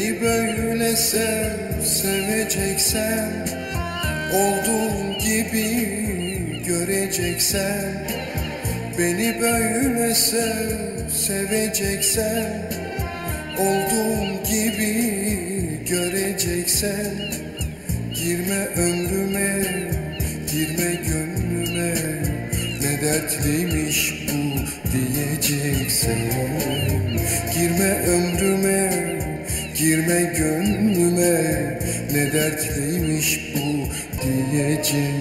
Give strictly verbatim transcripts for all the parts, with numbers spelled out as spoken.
Beni böyle sev, seveceksen, olduğum gibi göreceksen. Beni böyle sev, seveceksen, olduğum gibi göreceksen. Girme ömrüme, girme gönlüme, ne dertliymiş bu diyeceksen. Girme ömrüme, girme gönlüme, ne dertliymiş bu diyeceksen.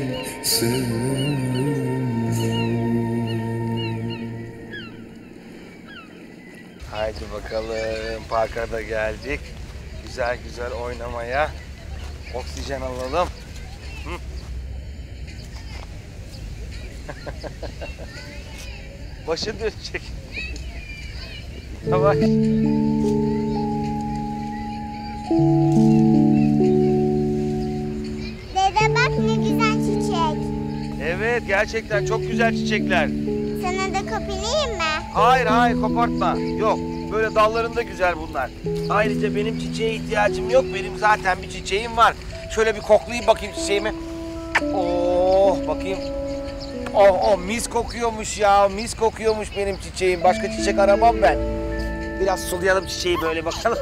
Haydi bakalım, parka da geldik. Güzel güzel oynamaya, oksijen alalım. Hı. Başı dönecek. Bak. Dede bak ne güzel çiçek. Evet gerçekten çok güzel çiçekler. Sana da koparayım mı? Hayır hayır kopartma. Yok böyle dallarında güzel bunlar. Ayrıca benim çiçeğe ihtiyacım yok. Benim zaten bir çiçeğim var. Şöyle bir koklayayım bakayım çiçeğimi. Oh bakayım. Oh oh mis kokuyormuş ya. Mis kokuyormuş benim çiçeğim. Başka çiçek aramam ben. Biraz sulayalım çiçeği böyle bakalım.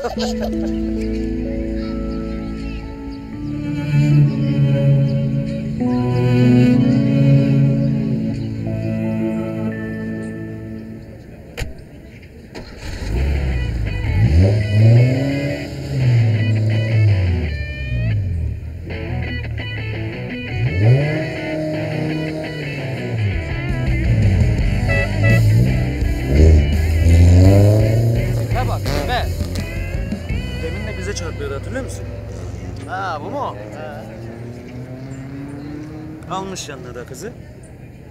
Yanına da kızı.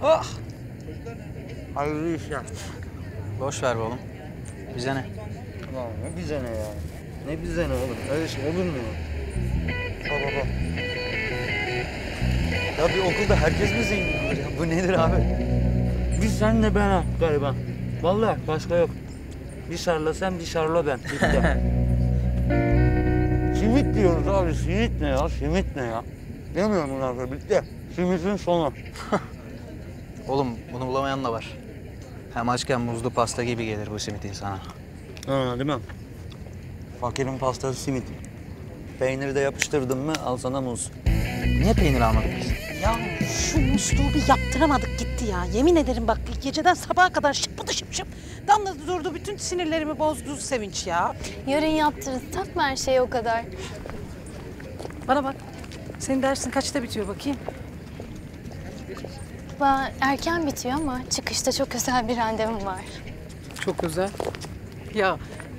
Oh! Hayırlı iş ya. Boş ver oğlum. Bize ne? Ulan ne bize ne ya? Ne bize ne oğlum? Öyle şey olur mu? Baba baba. Ya bir okulda herkes mi zengin olur ya? Bu nedir abi? Biz senle ben ha galiba. Vallahi başka yok. Bir şarla sen bir şarla ben. Simit diyoruz abi. Simit ne ya? Simit ne ya? Demiyorum bunlar da bitti. Simizin sonu. Oğlum bunu bulamayan da var. Hem açken muzlu pasta gibi gelir bu simit insana. Ha değil mi? Fakirin pastası simit. Peyniri de yapıştırdın mı al sana muz. Niye peynir almadık biz? Ya şu musluğu bir yaptıramadık gitti ya. Yemin ederim bak geceden sabaha kadar şıp şıp şıp. Damla durdu bütün sinirlerimi bozdu sevinç ya. Yarın yaptırırız takma her şeye o kadar. Bana bak. Senin dersin kaçta bitiyor bakayım? Ba erken bitiyor ama çıkışta çok özel bir randevum var. Çok özel. Ya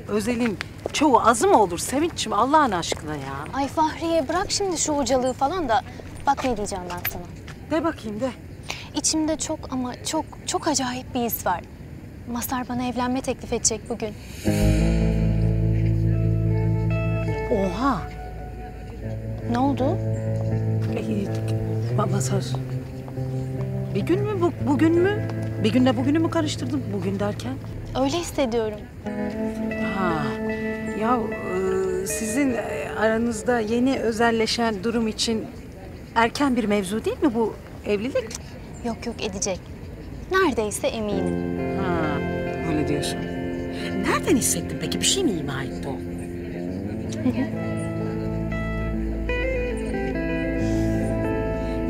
özelin çoğu azı mı olur Sevinç'ciğim Allah'ın aşkına ya? Ay Fahriye bırak şimdi şu hocalığı falan da bak ne diyeceğim ben sana. De bakayım de. İçimde çok ama çok çok acayip bir his var. Masar bana evlenme teklif edecek bugün. Oha! Ne oldu? Masar. Bir gün mü bu, bugün mü? Bir günle bugünü mü karıştırdım? Bugün derken? Öyle hissediyorum. Ha. Ya sizin aranızda yeni özelleşen durum için erken bir mevzu değil mi bu evlilik? Yok yok edecek. Neredeyse eminim. Ha. Öyle diyorsun. Nereden hissettin peki? Bir şey mi ima etti o?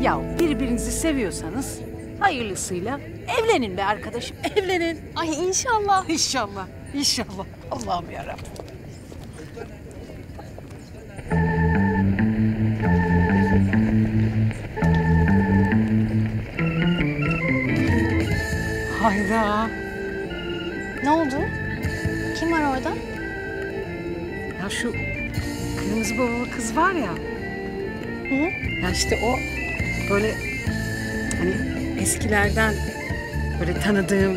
Ya birbirinizi seviyorsanız hayırlısıyla evlenin be arkadaşım, evlenin. Ay inşallah. İnşallah, inşallah. Allah'ım yarabbim. Hayda. Ne oldu? Kim var orada? Ya şu kırmızı boyalı kız var ya. Hı? Ya işte o. Böyle hani eskilerden böyle tanıdığım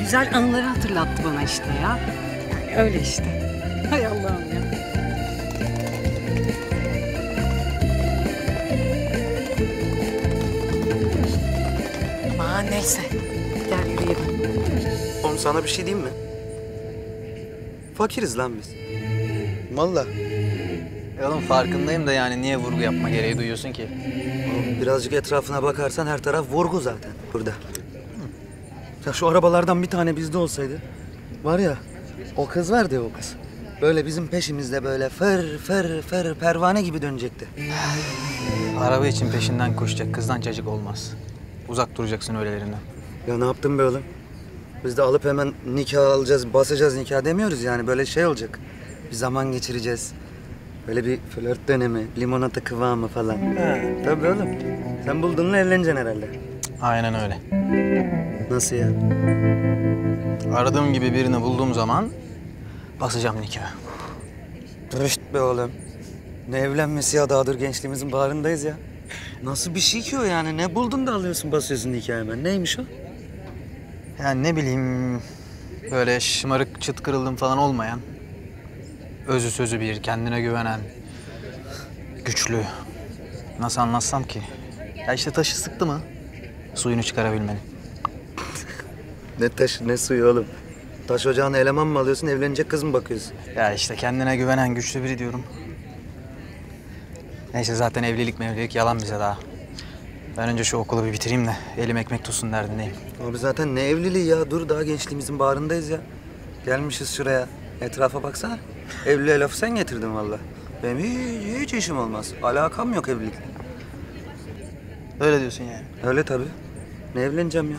güzel anıları hatırlattı bana işte ya. Yani öyle işte. Hay Allah'ım ya. Aman neyse. Gel yürüyelim. Oğlum sana bir şey diyeyim mi? Fakiriz lan biz. valla. E oğlum farkındayım da yani niye vurgu yapma gereği duyuyorsun ki? Oğlum birazcık etrafına bakarsan her taraf vurgu zaten burada. Ya şu arabalardan bir tane bizde olsaydı var ya, o kız vardı ya, o kız. Böyle bizim peşimizde böyle fır fır fır pervane gibi dönecekti. Araba için peşinden koşacak kızdan cacık olmaz. Uzak duracaksın öylelerinden. Ya ne yaptın be oğlum? Biz de alıp hemen nikah alacağız, basacağız nikah demiyoruz yani. Böyle şey olacak. Bir zaman geçireceğiz. Böyle bir flört dönemi, limonata kıvamı falan. Ha, tabii oğlum. Sen bulduğunla evleneceksin herhalde. Aynen öyle. Nasıl ya? Aradığım gibi birini bulduğum zaman basacağım nikahı. Rüşt be oğlum. Ne evlenmesi ya, dağdır gençliğimizin baharındayız ya. Nasıl bir şey ki o yani? Ne buldun da alıyorsun basıyorsun nikahı hemen? Neymiş o? Yani ne bileyim, böyle şımarık çıt kırıldım falan olmayan, özü sözü bir, kendine güvenen, güçlü. Nasıl anlatsam ki? Ya işte taşı sıktı mı suyunu çıkarabilmeli. Ne taşı ne suyu oğlum? Taş ocağına eleman mı alıyorsun, evlenecek kız mı bakıyorsun? Ya işte kendine güvenen, güçlü biri diyorum. Neyse zaten evlilik mevlilik yalan bize daha. Ben önce şu okulu bir bitireyim de elim ekmek tutsun derdindeyim. Abi zaten ne evliliği ya? Dur daha gençliğimizin bağrındayız ya. Gelmişiz şuraya. Etrafa baksana. Evliliğe lafı sen getirdin vallahi. Benim hiç, hiç işim olmaz. Alakam yok evlilikle. Öyle diyorsun yani. Öyle tabii. Ne evleneceğim ya?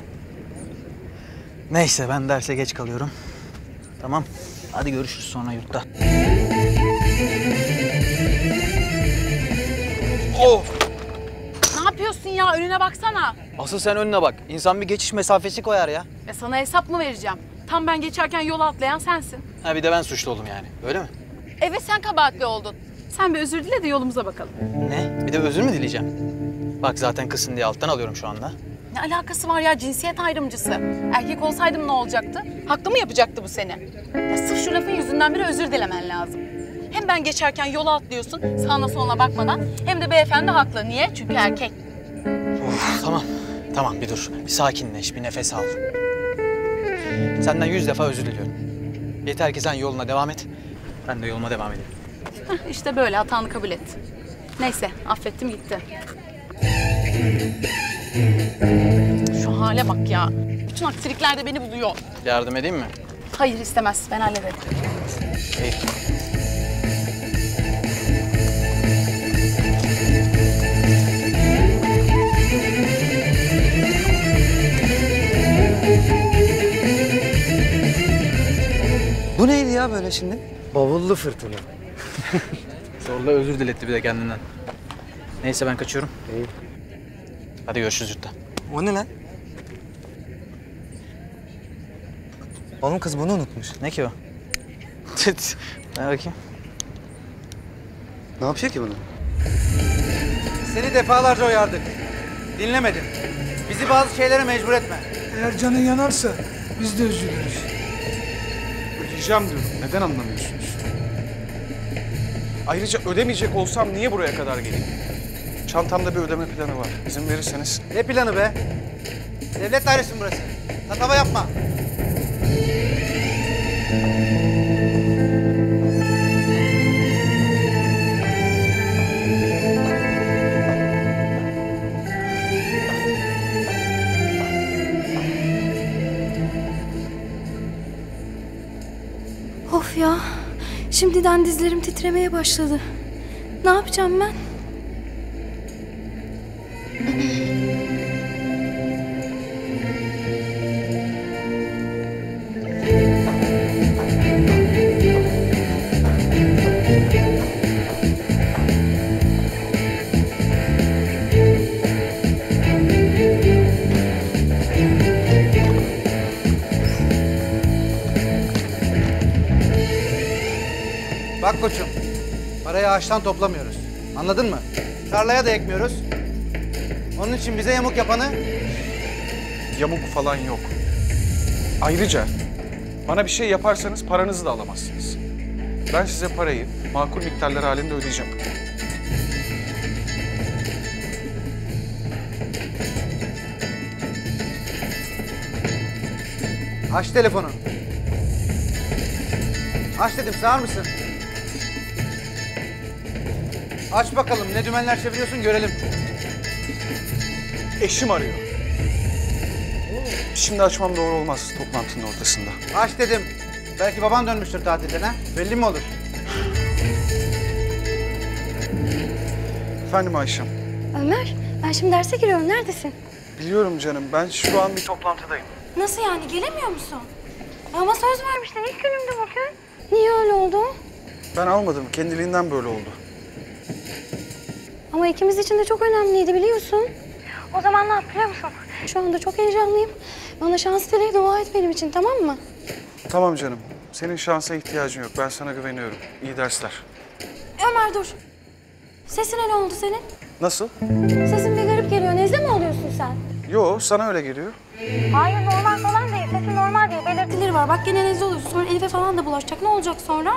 Neyse ben derse geç kalıyorum. Tamam. Hadi görüşürüz sonra yurtta. Oh! Ne yapıyorsun ya? Önüne baksana. Asıl sen önüne bak. İnsan bir geçiş mesafesi koyar ya. Ya sana hesap mı vereceğim? Tam ben geçerken yola atlayan sensin. Ha bir de ben suçlu oldum yani. Öyle mi? Evet sen kabahatli oldun. Sen bir özür dile de yolumuza bakalım. Ne? Bir de özür mü dileyeceğim? Bak zaten kızsın diye alttan alıyorum şu anda. Ne alakası var ya, cinsiyet ayrımcısı. Erkek olsaydım ne olacaktı? Haklı mı yapacaktı bu seni? Ya sırf şu lafın yüzünden bile özür dilemen lazım. Hem ben geçerken yola atlıyorsun, sağına soluna bakmadan. Hem de beyefendi haklı. Niye? Çünkü erkek. Of, tamam, tamam bir dur. Bir sakinleş, bir nefes al. Senden yüz defa özür diliyorum. Yeter ki sen yoluna devam et, ben de yoluma devam edeyim. Heh, işte böyle, hatanı kabul et. Neyse, affettim gitti. Şu hale bak ya. Bütün aksilikler de beni buluyor. Yardım edeyim mi? Hayır istemez, ben hallederim. İyi. Bu neydi ya böyle şimdi? Bavullu fırtına. Zorla özür diletti bir de kendinden. Neyse ben kaçıyorum. İyi. Hadi görüşürüz yurtta. O ne lan? Oğlum kız bunu unutmuş. Ne ki o? Ben bakayım. Ne yapıyor ki bunu? Seni defalarca uyardık. Dinlemedin. Bizi bazı şeylere mecbur etme. Eğer canın yanarsa biz de üzülürüz. Ödeyeceğim diyorum. Neden anlamıyorsunuz? Ayrıca ödemeyecek olsam niye buraya kadar geleyim? Çantamda bir ödeme planı var. İzin verirseniz. Ne planı be? Devlet dairesi burası. Tatava yapma. Of ya. Şimdiden dizlerim titremeye başladı. Ne yapacağım ben? Bak koçum, parayı ağaçtan toplamıyoruz. Anladın mı? Tarlaya da ekmiyoruz. Onun için bize yamuk yapanı... Yamuk falan yok. Ayrıca bana bir şey yaparsanız paranızı da alamazsınız. Ben size parayı makul miktarlar halinde ödeyeceğim. Aç telefonu. Aç dedim, sağır mısın? Aç bakalım, ne dümenler çeviriyorsun görelim. Eşim arıyor. Şimdi açmam doğru olmaz toplantının ortasında. Aç dedim. Belki baban dönmüştür tatilden ha? Belli mi olur? Efendim Ayşem. Ömer, ben şimdi derse giriyorum. Neredesin? Biliyorum canım. Ben şu an bir toplantıdayım. Nasıl yani? Gelemiyor musun? Ama söz vermiştin. İlk günümdü bugün. Niye öyle oldu? Ben almadım. Kendiliğinden böyle oldu. Ama ikimiz için de çok önemliydi biliyorsun. O zaman ne yap biliyor musun? Şu anda çok heyecanlıyım. Bana şans dileği dua et benim için, tamam mı? Tamam canım. Senin şansa ihtiyacın yok. Ben sana güveniyorum. İyi dersler. Ömer dur. Sesine ne oldu senin? Nasıl? Sesin bir garip geliyor. Nezle mi oluyorsun sen? Yo, sana öyle geliyor. Hayır, normal falan değil. Sesin normal değil. Belirtileri var. Bak gene nezle oluyorsun. Sonra Elif'e falan da bulaşacak. Ne olacak sonra?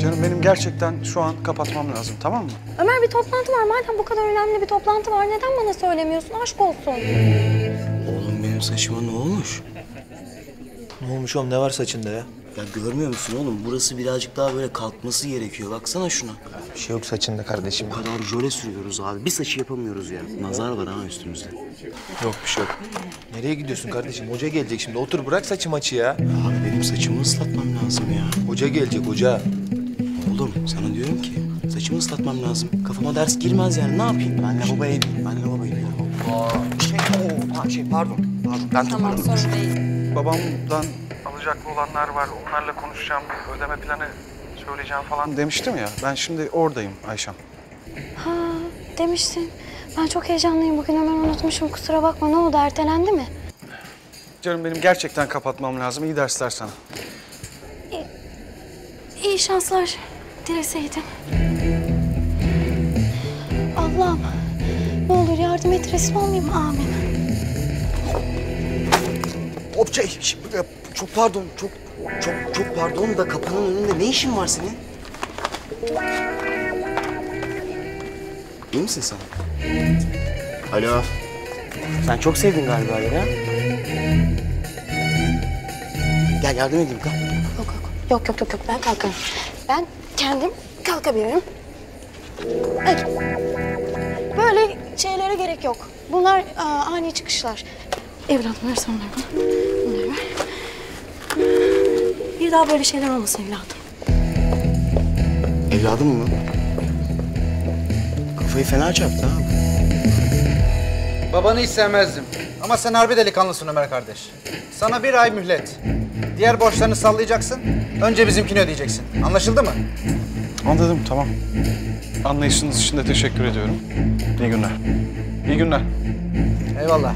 Canım benim gerçekten şu an kapatmam lazım, tamam mı? Ömer bir toplantı var. Madem bu kadar önemli bir toplantı var, neden bana söylemiyorsun? Aşk olsun. Oğlum benim saçıma ne olmuş? Ne olmuş oğlum? Ne var saçında ya? Ya görmüyor musun oğlum? Burası birazcık daha böyle kalkması gerekiyor. Baksana şuna. Bir şey yok saçında kardeşim. O kadar jöle sürüyoruz abi. Bir saçı yapamıyoruz yani. Nazar var ha üstümüzde. Yok bir şey yok. Nereye gidiyorsun kardeşim? Hoca gelecek şimdi. Otur bırak saçı maçı ya. Abi benim saçımı ıslatmam lazım ya. Hoca gelecek hoca. Oğlum sana diyorum ki saçımı ıslatmam lazım. Kafama ders girmez yani. Ne yapayım? Ben lavaboya gidiyorum. Ben lavaboya gidiyorum. Şey, o, şey pardon. Pardon. Ben tamam sorun değil. Babamdan alacaklı olanlar var, onlarla konuşacağım, bir ödeme planı söyleyeceğim falan demiştim ya, ben şimdi oradayım Ayşem. Ha demiştin. Ben çok heyecanlıyım bugün, hemen unutmuşum, kusura bakma. Ne oldu, ertelendi mi? Canım benim gerçekten kapatmam lazım, iyi dersler sana. İyi, iyi şanslar dileseydim. Allah'ım ne olur yardım et, resim olmayayım, amin. Hopça işim. Çok pardon, çok çok çok pardon da kapının önünde ne işin var senin? İyi misin sen? Alo. Sen çok sevdin galiba ya. Gel yardım edeyim, kalk. Yok yok yok yok yok, yok. Ben kalkarım. Ben kendim kalkabilirim. Hadi. Böyle şeylere gerek yok. Bunlar aa, ani çıkışlar. Evladım ver sen onları bana. Bunları ver. Bir daha böyle şeyler olmasın evladım. Evladım mı? Kafayı fena çarptı ha. Babanı hiç sevmezdim. Ama sen harbi delikanlısın Ömer kardeş. Sana bir ay mühlet. Diğer borçlarını sallayacaksın. Önce bizimkini ödeyeceksin. Anlaşıldı mı? Anladım, tamam. Anlayışınız için de teşekkür ediyorum. İyi günler. İyi günler. Eyvallah.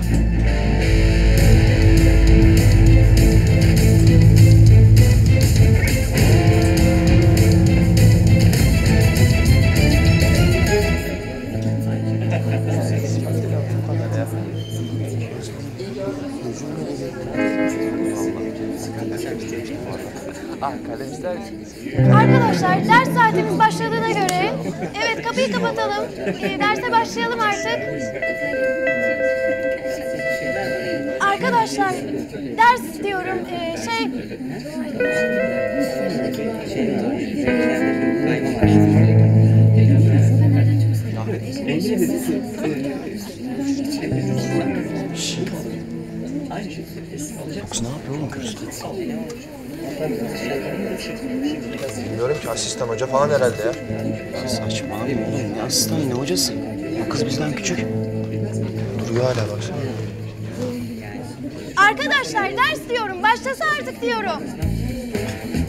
Arkadaşlar ders saatimiz başladığına göre evet kapıyı kapatalım. Ee, derse başlayalım artık. Arkadaşlar ders diyorum ee, şey Yoksa ne yapıyor oğlum kız? Bilmiyorum ki, asistan hoca falan herhalde ya. Ya saçmalayayım oğlum, ne asistan ne hocası? O kız bizden küçük. Duruyor hala baksana. Arkadaşlar ders diyorum, başlasa artık diyorum.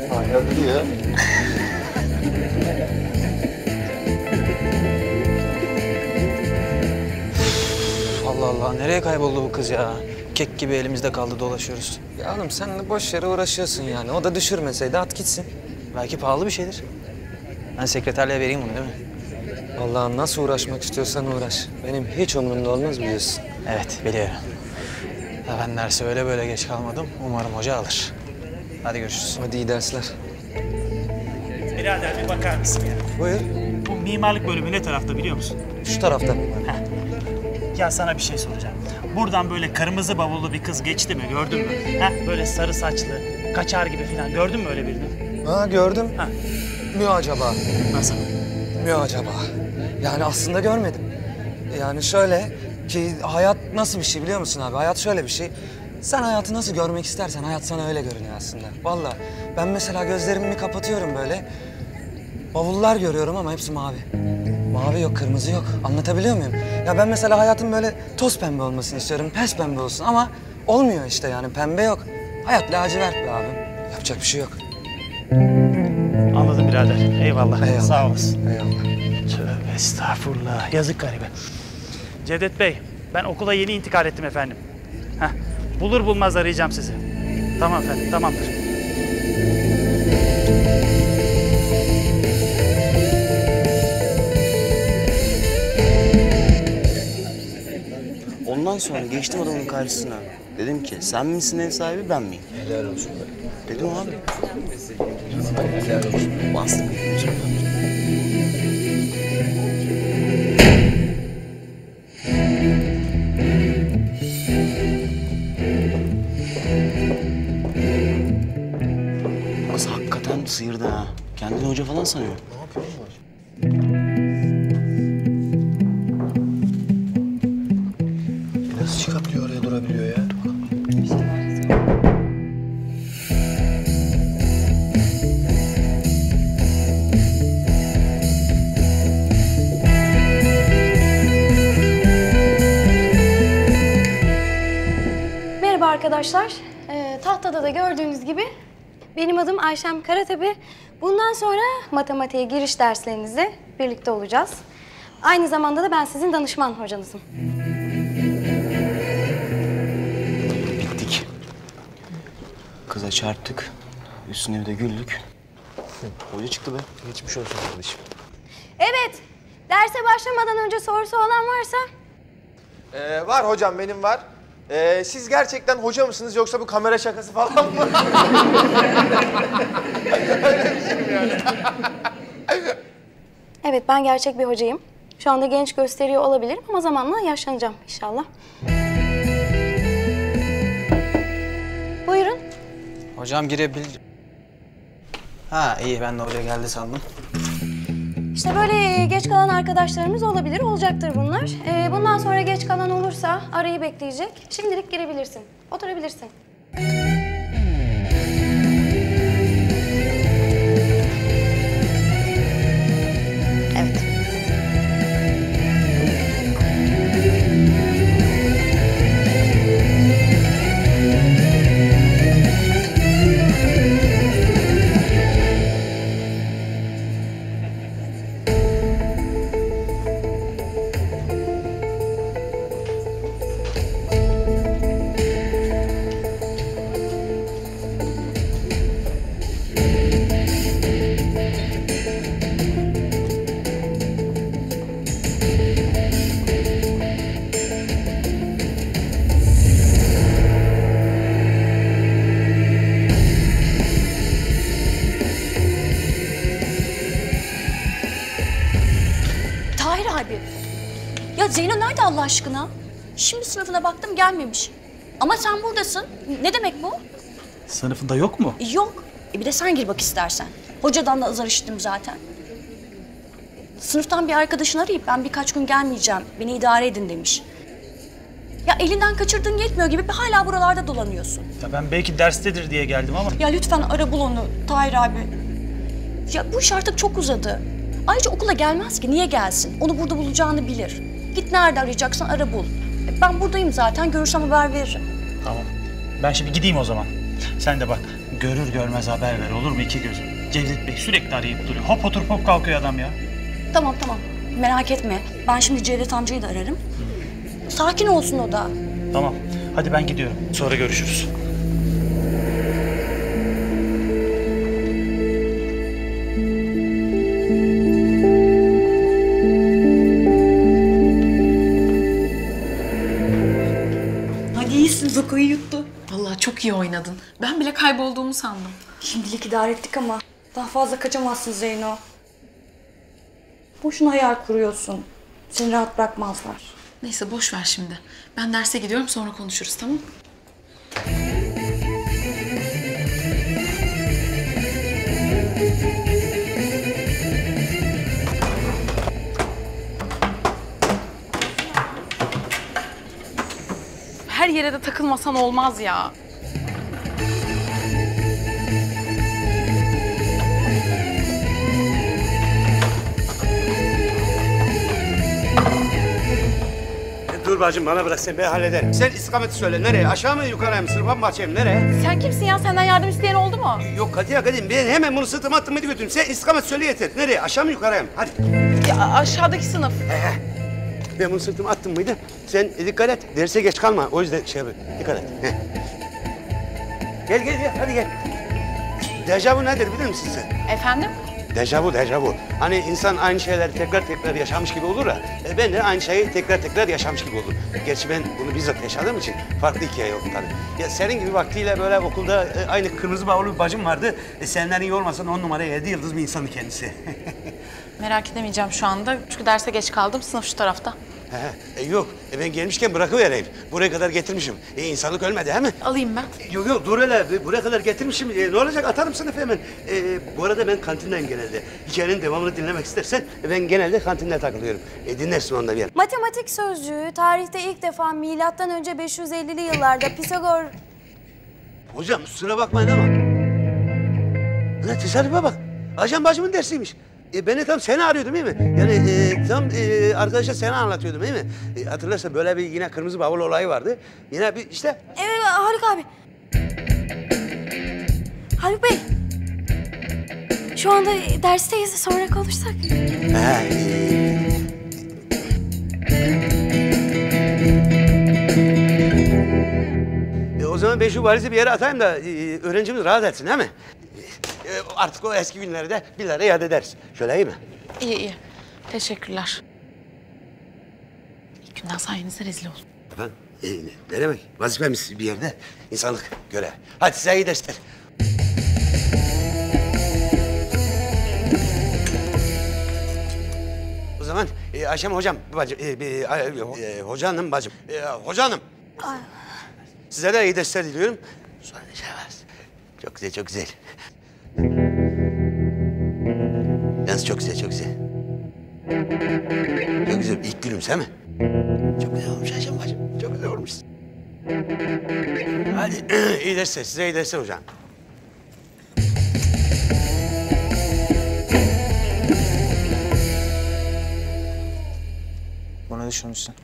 Hala duruyor. Allah Allah, nereye kayboldu bu kız ya? Kek gibi elimizde kaldı, dolaşıyoruz. Ya oğlum sen de boş yere uğraşıyorsun yani. O da düşürmeseydi at gitsin. Belki pahalı bir şeydir. Ben sekreterliğe vereyim bunu değil mi? Allah'ım nasıl uğraşmak istiyorsan uğraş. Benim hiç umurumda olmaz biliyorsun. Evet biliyorum. Ya ben derse öyle böyle geç kalmadım. Umarım hoca alır. Hadi görüşürüz. Hadi iyi dersler. Birader bir bakar mısın ya? Buyur. Bu mimarlık bölümü ne tarafta biliyor musun? Şu tarafta. Heh. Ya sana bir şey soracağım. Buradan böyle kırmızı bavullu bir kız geçti mi? Gördün mü? Heh, böyle sarı saçlı, kaçar gibi falan. Gördün mü öyle birini? Ha gördüm. Ha. Mü acaba? Nasıl? Mü acaba? Yani aslında görmedim. Yani şöyle ki hayat nasıl bir şey biliyor musun abi? Hayat şöyle bir şey. Sen hayatı nasıl görmek istersen hayat sana öyle görünüyor aslında. Vallahi ben mesela gözlerimi kapatıyorum böyle. Bavullar görüyorum ama hepsi mavi. Mavi yok, kırmızı yok. Anlatabiliyor muyum? Ya ben mesela hayatın böyle toz pembe olmasını istiyorum, pes pembe olsun ama olmuyor işte yani, pembe yok. Hayat lacivert be abim. Yapacak bir şey yok. Anladım birader. Eyvallah. Eyvallah. Sağ olasın. Eyvallah. Tövbe estağfurullah. Yazık garibe. Cevdet Bey, ben okula yeni intikal ettim efendim. Heh. Bulur bulmaz arayacağım sizi. Tamam efendim, tamamdır. Ondan sonra geçtim adamın karşısına. Dedim ki, sen misin ev sahibi, ben miyim? Helal olsun be. Dedim abi. Helal olsun. Bastım. Kız hakikaten sıyırdı ha. Kendini hoca falan sanıyor. Ne yapıyorsun hocam? Nasıl çıkartıyor, oraya durabiliyor ya? Arkadaşlar, e, tahtada da gördüğünüz gibi benim adım Ayşem Karatepe. Bundan sonra matematiğe giriş derslerinizde birlikte olacağız. Aynı zamanda da ben sizin danışman hocanızım. Bittik. Kıza çarptık. Üstüne bir de güldük. Hoca çıktı be. Geçmiş olsun kardeşim. Evet, derse başlamadan önce sorusu olan varsa? Ee, var hocam, benim var. Ee, siz gerçekten hoca mısınız yoksa bu kamera şakası falan mı? Öyle bir şey mi yani? Evet, ben gerçek bir hocayım. Şu anda genç gösteriyor olabilirim ama zamanla yaşlanacağım inşallah. Buyurun. Hocam girebilir. Ha iyi, ben de oraya geldi sandım. İşte böyle geç kalan arkadaşlarımız olabilir, olacaktır bunlar. Ee, bundan sonra geç kalan olursa arayı bekleyecek. Şimdilik girebilirsin, oturabilirsin. Evet. Zeyno nerede Allah aşkına? Şimdi sınıfına baktım, gelmemiş. Ama sen buradasın. Ne demek bu? Sınıfında yok mu? Yok. E bir de sen gir bak istersen. Hocadan da azar işittim zaten. Sınıftan bir arkadaşını arayıp ben birkaç gün gelmeyeceğim, beni idare edin demiş. Ya elinden kaçırdığın yetmiyor gibi hala buralarda dolanıyorsun. Ya ben belki derstedir diye geldim ama... Ya lütfen ara bul onu Tahir abi. Ya bu iş artık çok uzadı. Ayrıca okula gelmez ki, niye gelsin? Onu burada bulacağını bilir. Git nerede arayacaksan ara bul. Ben buradayım zaten, görürsem haber veririm. Tamam. Ben şimdi gideyim o zaman. Sen de bak, görür görmez haber ver olur mu iki gözüm? Cevdet Bey sürekli arayıp duruyor. Hop oturup hop kalkıyor adam ya. Tamam tamam, merak etme. Ben şimdi Cevdet amcayı da ararım. Hı. Sakin olsun o da. Tamam, hadi ben gidiyorum. Sonra görüşürüz. Zoko'yu yuttu. Vallahi çok iyi oynadın. Ben bile kaybolduğumu sandım. Şimdilik idare ettik ama daha fazla kaçamazsın Zeyno. Boşuna hayal kuruyorsun. Seni rahat bırakmazlar. Neyse boş ver şimdi. Ben derse gidiyorum, sonra konuşuruz, tamam mı? her yere de takılmasan olmaz ya. Dur bacım, bana bırak, sen ben hallederim. Sen istikameti söyle, nereye? Aşağı mı, yukarıya mı, sırma mı, bahçeye mi, nereye? Sen kimsin ya? Senden yardım isteyen oldu mu? Yok Kadir, Kadir, ben hemen bunu sırtıma attım, hadi götüreyim. Sen istikamet söyle yeter. Nereye? Aşağı mı, yukarıya mı? Hadi. Ya, aşağıdaki sınıf. Ee, ben bunu sırtıma attım mıydı? Sen dikkat et, derse geç kalma. O yüzden şey yapayım, dikkat et. Heh. Gel, gel, gel, hadi gel. Dejavu nedir bilir misin sen? Efendim? Dejavu, dejavu. Hani insan aynı şeyleri tekrar tekrar yaşamış gibi olur ya, e ben de aynı şeyi tekrar tekrar yaşamış gibi olur. Gerçi ben bunu bizzat yaşadığım için farklı hikaye yok tabii. Ya senin gibi vaktiyle böyle okulda e, aynı kırmızı bağlı bir bacım vardı. E senden iyi olmasan on numara yedi yıldız bir insandı kendisi. Merak edemeyeceğim şu anda çünkü derse geç kaldım, sınıf şu tarafta. He, e, yok, e, ben gelmişken bırakıvereyim. Buraya kadar getirmişim. E, insanlık ölmedi, he mi? Alayım ben. E, yok yok, dur hele. Buraya kadar getirmişim. E, ne olacak? Atarım sınıfı hemen. E, bu arada ben kantindeyim genelde. Hikayenin devamını dinlemek istersen e, ben genelde kantinde takılıyorum. E, dinlersin onda bir yer. Matematik sözcüğü tarihte ilk defa milattan önce beş yüz ellili yıllarda Pisagor... Hocam, kusura bakmayın ama. Ulan tesadüfe bak. Ayşem bacımın dersiymiş. E, ben de tam seni arıyordum değil mi? Yani e, tam e, arkadaşa seni anlatıyordum değil mi? E, hatırlarsan böyle bir yine kırmızı bavul olayı vardı. Yine bir işte... Evet Haluk abi. Haluk Bey. Şu anda dersteyiz, sonra konuşsak. Ha, e... E, o zaman ben şu valizi bir yere atayım da e, öğrencimiz rahat etsin değil mi? Artık o eski günleri de birilere yad ederiz. Şöyle iyi mi? İyi, iyi. Teşekkürler. İlk günden sayenizde rezil oldum. Efendim? İyi, ne demek? Vazifemiz bir yerde. İnsanlık göre. Hadi size iyi dersler. O zaman e, Ayşem hocam, bacım, e, e, e, hocanım bacım, e, hocanım. Ay. Size de iyi dersler diliyorum. Sonra ne şey var? Çok güzel, çok güzel. Yalnız çok güzel, çok güzel. Çok güzel, ilk gülümse mi? Çok güzel olmuş Ayşem bacım, çok güzel olmuş. Hadi iyi dersler, size iyi dersler hocam. Bunu düşünmüşsün.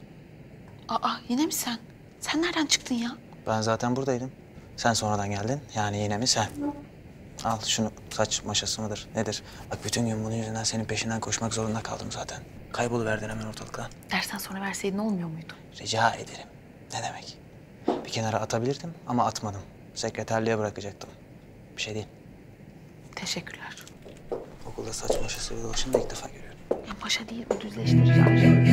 Aa, yine mi sen? Sen nereden çıktın ya? Ben zaten buradaydım. Sen sonradan geldin, yani yine mi sen? Al şunu, saç maşası mıdır, nedir? Bak bütün gün bunun yüzünden senin peşinden koşmak zorunda kaldım zaten. Kayboluverdin hemen ortalıktan. Dersen sonra verseydin olmuyor muydu? Rica ederim. Ne demek? Bir kenara atabilirdim ama atmadım. Sekreterliğe bırakacaktım. Bir şey değil. Teşekkürler. Okulda saç maşası ve dolaşını da ilk defa görüyorum. Ya maşa değil, bu düzleştireceğim.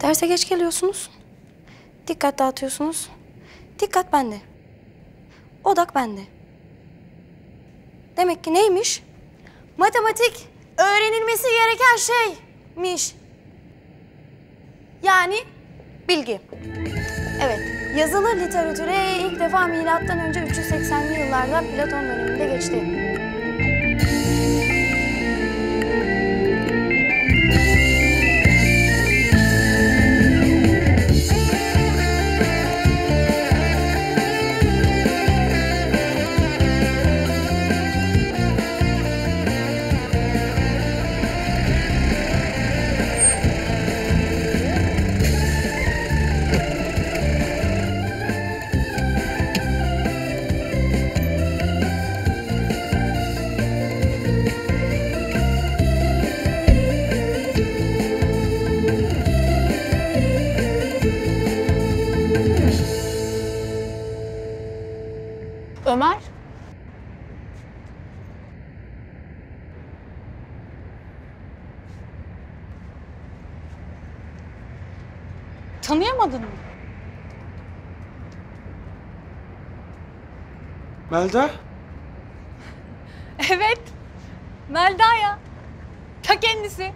Derse geç geliyorsunuz. Dikkat dağıtıyorsunuz. Dikkat bende. Odak bende. Demek ki neymiş? Matematik öğrenilmesi gereken şeymiş. Yani bilgi. Evet, yazılı literatüre ilk defa milattan önce üç yüz seksenli yıllarda Platon döneminde geçti. Ömer? Tanıyamadın mı? Melda? Evet. Melda ya. Ta kendisi.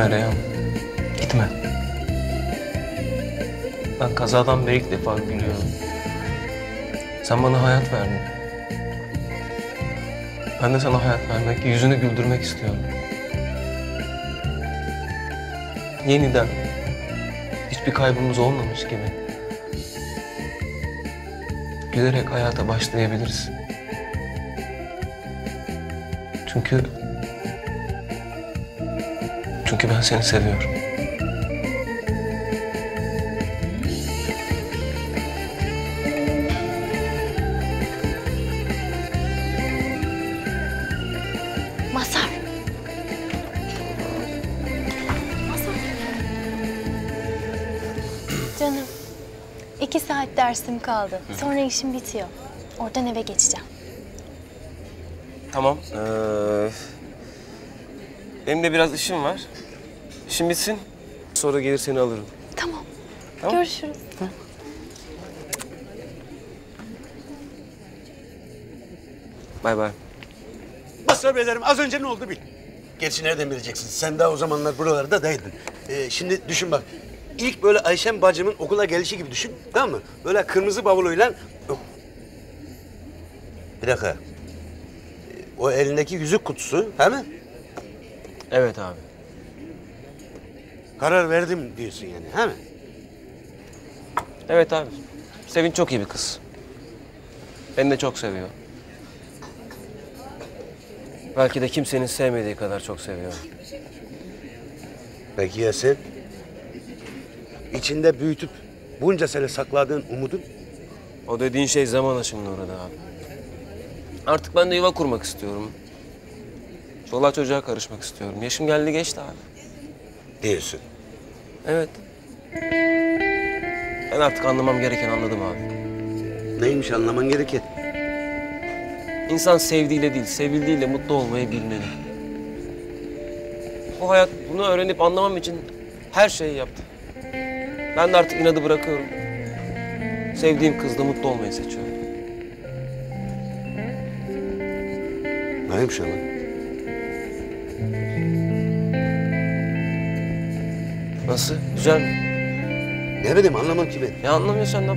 Gitme Reyhan, gitme. Ben kazadan beri ilk defa gülüyorum. Sen bana hayat verdin. Ben de sana hayat vermek, yüzünü güldürmek istiyorum. Yeniden, hiçbir kaybımız olmamış gibi. Gülerek hayata başlayabiliriz. Çünkü... Çünkü ben seni seviyorum. Dersim kaldı. Hı. Sonra işim bitiyor. Oradan eve geçeceğim. Tamam. Ee, benim de biraz işim var. İşim bitsin. Sonra gelir seni alırım. Tamam. Tamam. Görüşürüz. Hı. Bay bay. Basar beylerim, az önce ne oldu bil. Gerçi nereden bileceksin? Sen daha o zamanlar buralarda değildin. Ee, şimdi düşün bak. İlk böyle Ayşem bacımın okula gelişi gibi düşün, tamam mı? Böyle kırmızı bavuluyla... Bir dakika. O elindeki yüzük kutusu, değil mi? Evet abi. Karar verdim diyorsun yani, değil mi? Evet abi. Sevin çok iyi bir kız. Beni de çok seviyor. Belki de kimsenin sevmediği kadar çok seviyor. Peki ya sen? İçinde büyütüp bunca sene sakladığın umudun? O dediğin şey zaman aşımına uğradı abi. Artık ben de yuva kurmak istiyorum. Çoluğa çocuğa karışmak istiyorum. Yaşım geldi geçti abi. Diyorsun? Evet. Ben artık anlamam gereken anladım abi. Neymiş anlaman gereken? İnsan sevdiğiyle değil, sevildiğiyle mutlu olmayı bilmeli. Bu hayat bunu öğrenip anlamam için her şeyi yaptı. Ben de artık inadı bırakıyorum. Sevdiğim kızla mutlu olmayı seçiyorum. Neymiş ama? Nasıl? Güzel mi? Ne bileyim, anlamam ki ben. Ya anlamıyorsun sen de bak.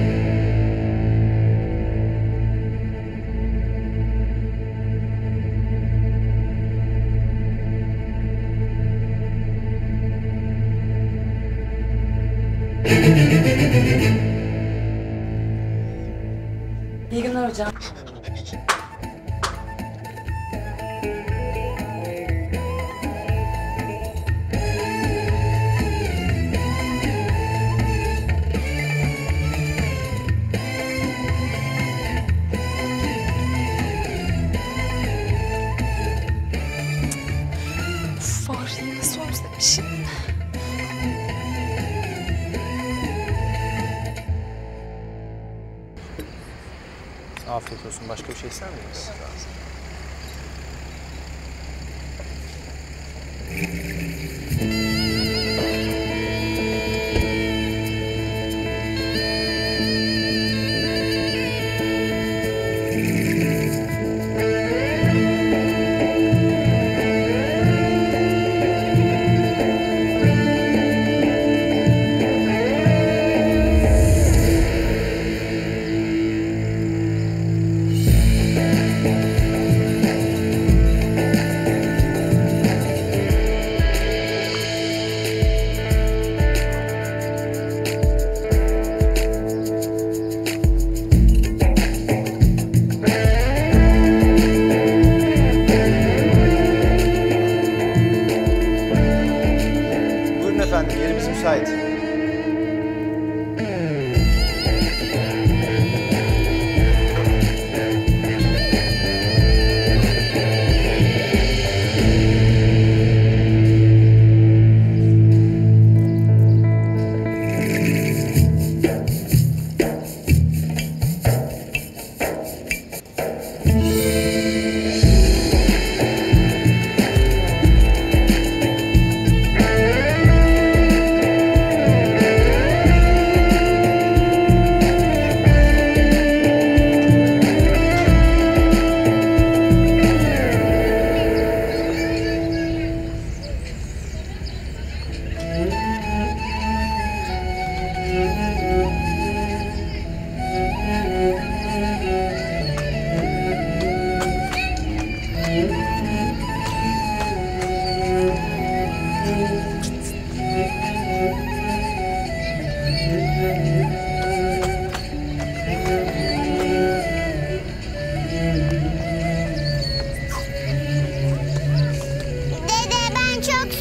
İyi günler hocam. Başka bir şey ister miyiz?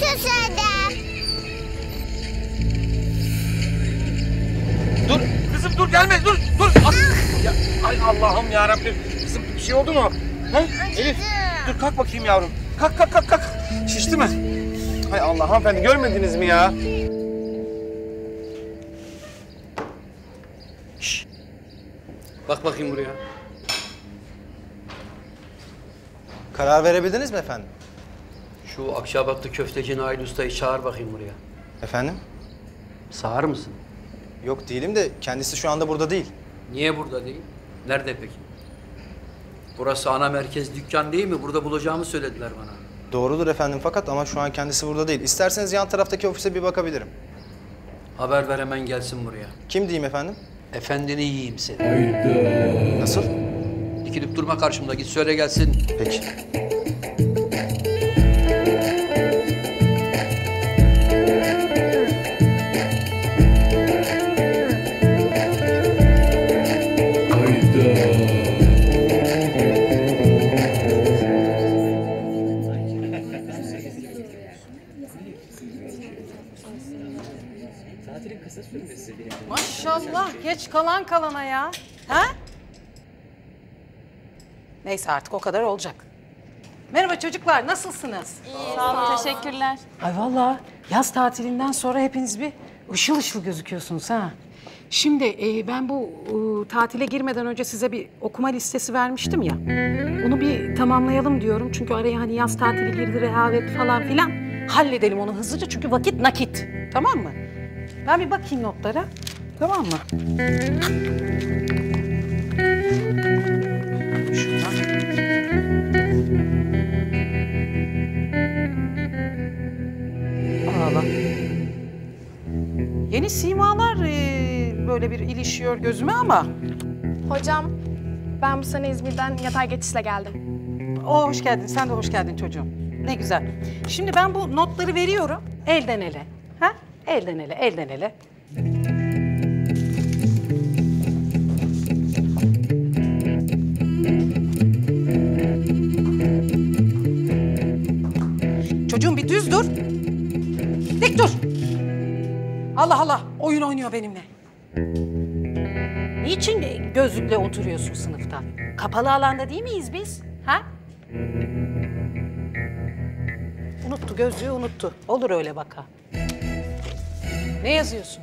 susadım. Dur kızım, dur gelme, dur dur. Ya, ay Allah'ım ya Rabbim. Kızım bir şey oldu mu? Ha? Elif dur kalk bakayım yavrum. Kalk kalk kalk kalk. Şişti mi? Hay Allah hanımefendi, görmediniz mi ya? Şişt. Bak bakayım buraya. Karar verebildiniz mi efendim? Şu Akşabatlı köfteci Nail Usta'yı çağır bakayım buraya. Efendim? Sağır mısın? Yok değilim de kendisi şu anda burada değil. Niye burada değil? Nerede peki? Burası ana merkez dükkan değil mi? Burada bulacağımı söylediler bana. Doğrudur efendim fakat ama şu an kendisi burada değil. İsterseniz yan taraftaki ofise bir bakabilirim. Haber ver hemen gelsin buraya. Kim diyeyim efendim? Efendini yiyeyim seni. Nasıl? Dikilip durma karşımda, git söyle gelsin. Peki. Maşallah geç kalan kalana ya. Ha? Neyse artık o kadar olacak. Merhaba çocuklar, nasılsınız? İyi, sağ olun, teşekkürler. Ay vallahi yaz tatilinden sonra hepiniz bir ışıl ışıl gözüküyorsunuz ha. Şimdi e, ben bu e, tatile girmeden önce size bir okuma listesi vermiştim ya. Onu bir tamamlayalım diyorum çünkü araya hani yaz tatili girdi, rehavet falan filan. Halledelim onu hızlıca çünkü vakit nakit, tamam mı? Ben bir bakayım notlara, tamam mı? Allah. Yeni simalar e, böyle bir ilişiyor gözüme ama... Hocam, ben bu sene İzmir'den yatay geçişle geldim. Oo, hoş geldin, sen de hoş geldin çocuğum. Ne güzel. Şimdi ben bu notları veriyorum elden ele. Ha? Elden ele, elden ele. Çocuğum bir düz dur. Dik dur. Allah Allah, oyun oynuyor benimle. Niçin gözlükle oturuyorsun sınıfta? Kapalı alanda değil miyiz biz? Ha? Unuttu, gözlüğü unuttu. Olur öyle vaka. Ne yazıyorsun?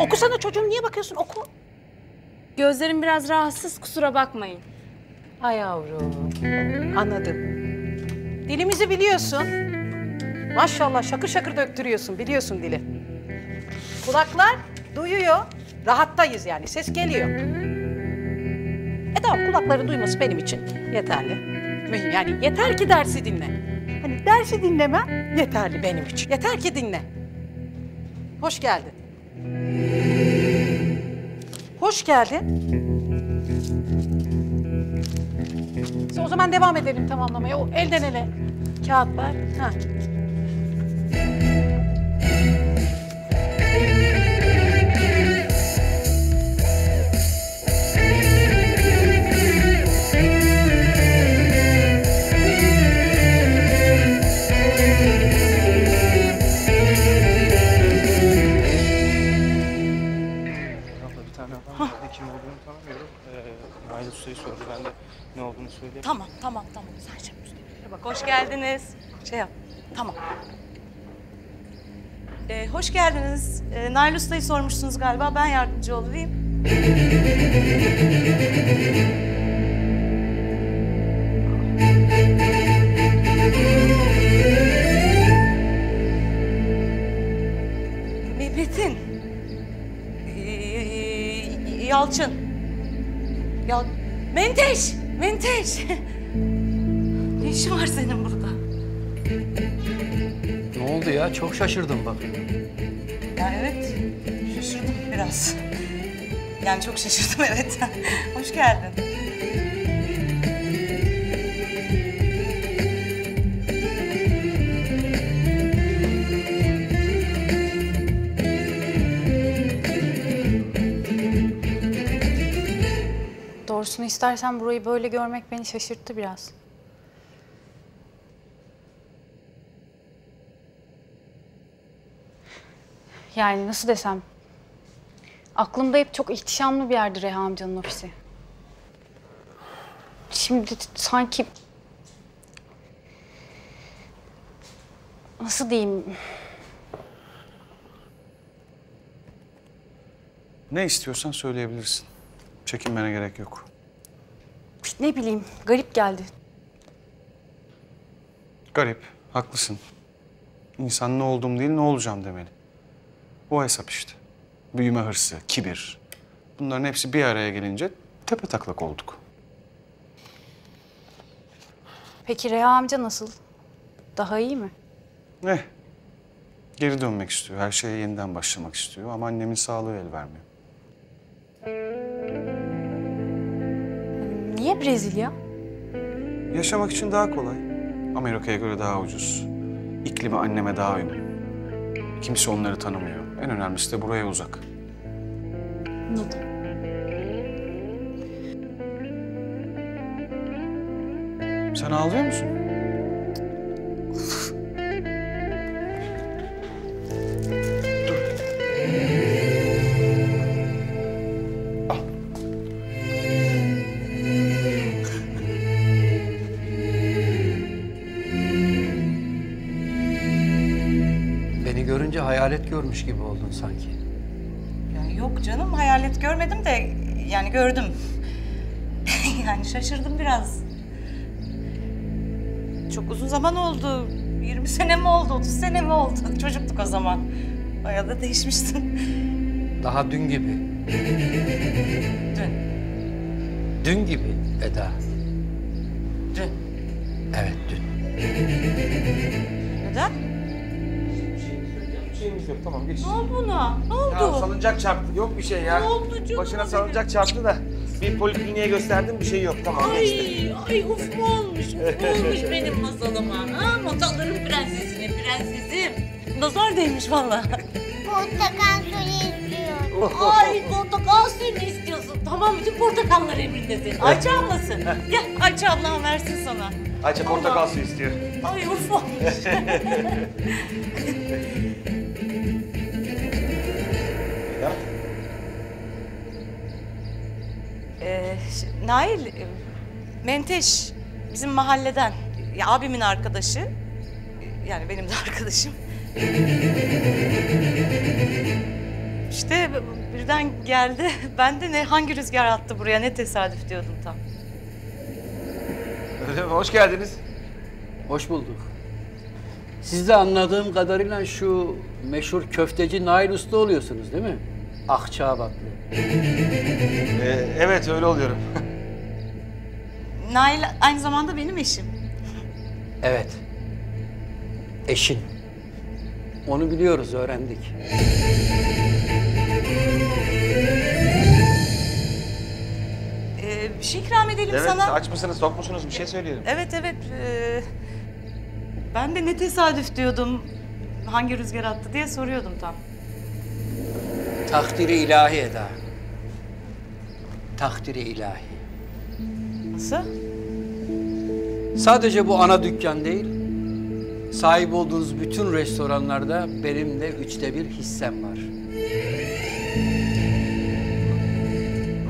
Okusana çocuğum, niye bakıyorsun? Oku. Gözlerim biraz rahatsız, kusura bakmayın. Ay yavrum, anladım. Dilimizi biliyorsun. Maşallah şakır şakır döktürüyorsun, biliyorsun dili. Kulaklar duyuyor, rahattayız yani, ses geliyor. E tamam, kulakların duyması benim için yeterli. Mühim yani, yeter ki dersi dinle. Hani dersi dinlemem yeterli benim için. Yeter ki dinle. Hoş geldin. Hoş geldin. O zaman devam edelim tamamlamaya, o elden ele kağıt var. Ha. Tamam, tamam, tamam. Sen şey bak, hoş geldiniz. Şey yap, tamam. Ee, hoş geldiniz. Ee, Nail Usta'yı sormuştunuz galiba, ben yardımcı olayım. Metin. Ee, Yalçın. Yal... Menteş! Menteş! Ne işin var senin burada? Ne oldu ya? Çok şaşırdım bak. Ya evet, şaşırdım biraz. Yani çok şaşırdım evet. Hoş geldin. Aslında istersen burayı böyle görmek beni şaşırttı biraz. Yani nasıl desem, aklımda hep çok ihtişamlı bir yerdi Reha amcanın ofisi. Şimdi sanki... Nasıl diyeyim? Ne istiyorsan söyleyebilirsin. Çekinmene gerek yok. Ne bileyim, garip geldi. Garip, haklısın. İnsan ne olduğum değil, ne olacağım demeli. O hesap işte. Büyüme hırsı, kibir. Bunların hepsi bir araya gelince tepetaklak olduk. Peki Reha amca nasıl? Daha iyi mi? Eh, geri dönmek istiyor, her şeye yeniden başlamak istiyor ama annemin sağlığı el vermiyor. Niye Brezilya? Yaşamak için daha kolay. Amerika'ya göre daha ucuz. İklimi anneme daha uygun. Kimse onları tanımıyor. En önemlisi de buraya uzak. Anladım. Sen ağlıyor musun? Dur. Al. Beni görünce hayalet görmüş gibi oldun sanki. Ya yok canım, hayalet görmedim de yani gördüm. Yani şaşırdım biraz. Çok uzun zaman oldu. yirmi sene mi oldu, otuz sene mi oldu? Çocuktuk o zaman. Bayağı da değişmiştim. Daha dün gibi. Dün. Dün gibi Eda. Dün. Evet, dün. Neden? Bir şeyimiz yok, tamam geç. Ne oldu buna? Ne oldu? Ya salıncak çarptı, yok bir şey ya. Ne oldu canım? Başına salıncak çarptı da. Bir polikliniğe gösterdim, bir şey yok. Tamam ay, geçti. Ay uf mu olmuş, uf mu olmuş benim masalıma. Ha, masalların prensesine, prensesim. Nazar değmiş valla. Portakal suyu istiyor. Ay portakal suyu istiyorsun. Tamam, bütün portakallar emrindesin. Ayça ablasın. Gel, Ayça ablam versin sana. Ayça portakal suyu istiyor. Ay uf olmuş. Nail, Menteş bizim mahalleden, ya abimin arkadaşı, yani benim de arkadaşım. İşte birden geldi, ben de ne hangi rüzgar attı buraya, ne tesadüf diyordum tam. Öyle mi? Hoş geldiniz. Hoş bulduk. Siz de anladığım kadarıyla şu meşhur köfteci Nail Usta oluyorsunuz değil mi? Akçaabatlı. Ee, evet, öyle oluyorum. Nail aynı zamanda benim eşim. Evet. Eşin. Onu biliyoruz, öğrendik. Ee, bir şey ikram edelim evet, sana. Evet, aç mısınız, tok musunuz? Bir şey söyleyelim. Evet, evet. Ee, ben de ne tesadüf diyordum. Hangi rüzgar attı diye soruyordum tam. Takdiri ilahi Eda. Takdiri ilahi. Nasıl? Sadece bu ana dükkan değil, sahip olduğunuz bütün restoranlarda benim de üçte bir hissem var.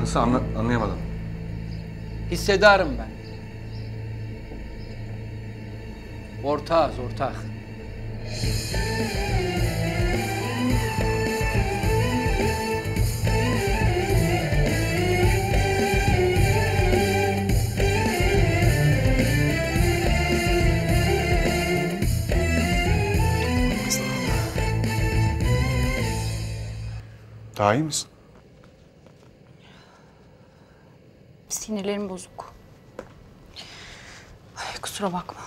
Nasıl anla anlayamadım? Hissedarım ben. Ortağız, ortak. Daha iyi misin? Sinirlerim bozuk. Ay, kusura bakma.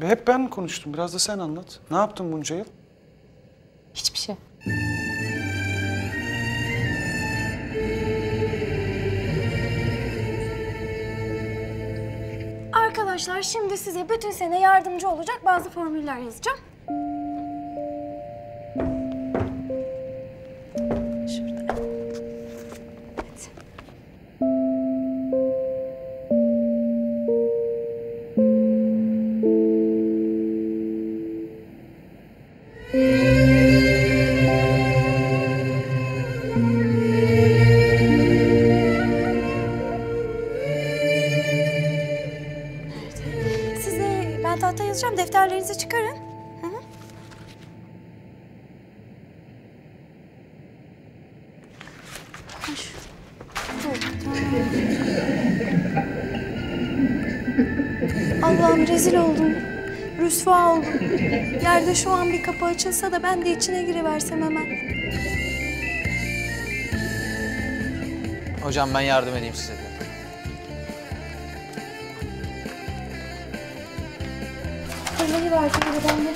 Hep ben konuştum. Biraz da sen anlat. Ne yaptın bunca yıl? Hiçbir şey. Arkadaşlar şimdi size bütün sene yardımcı olacak bazı formüller yazacağım. Ben tahta yazacağım. Defterlerinizi çıkarın. Hı hı. Koş. Allah'ım rezil oldum. Rüsva oldum. Yerde şu an bir kapı açılsa da ben de içine giriversem hemen. Hocam ben yardım edeyim size de. Fırlayı verdim bir ben de.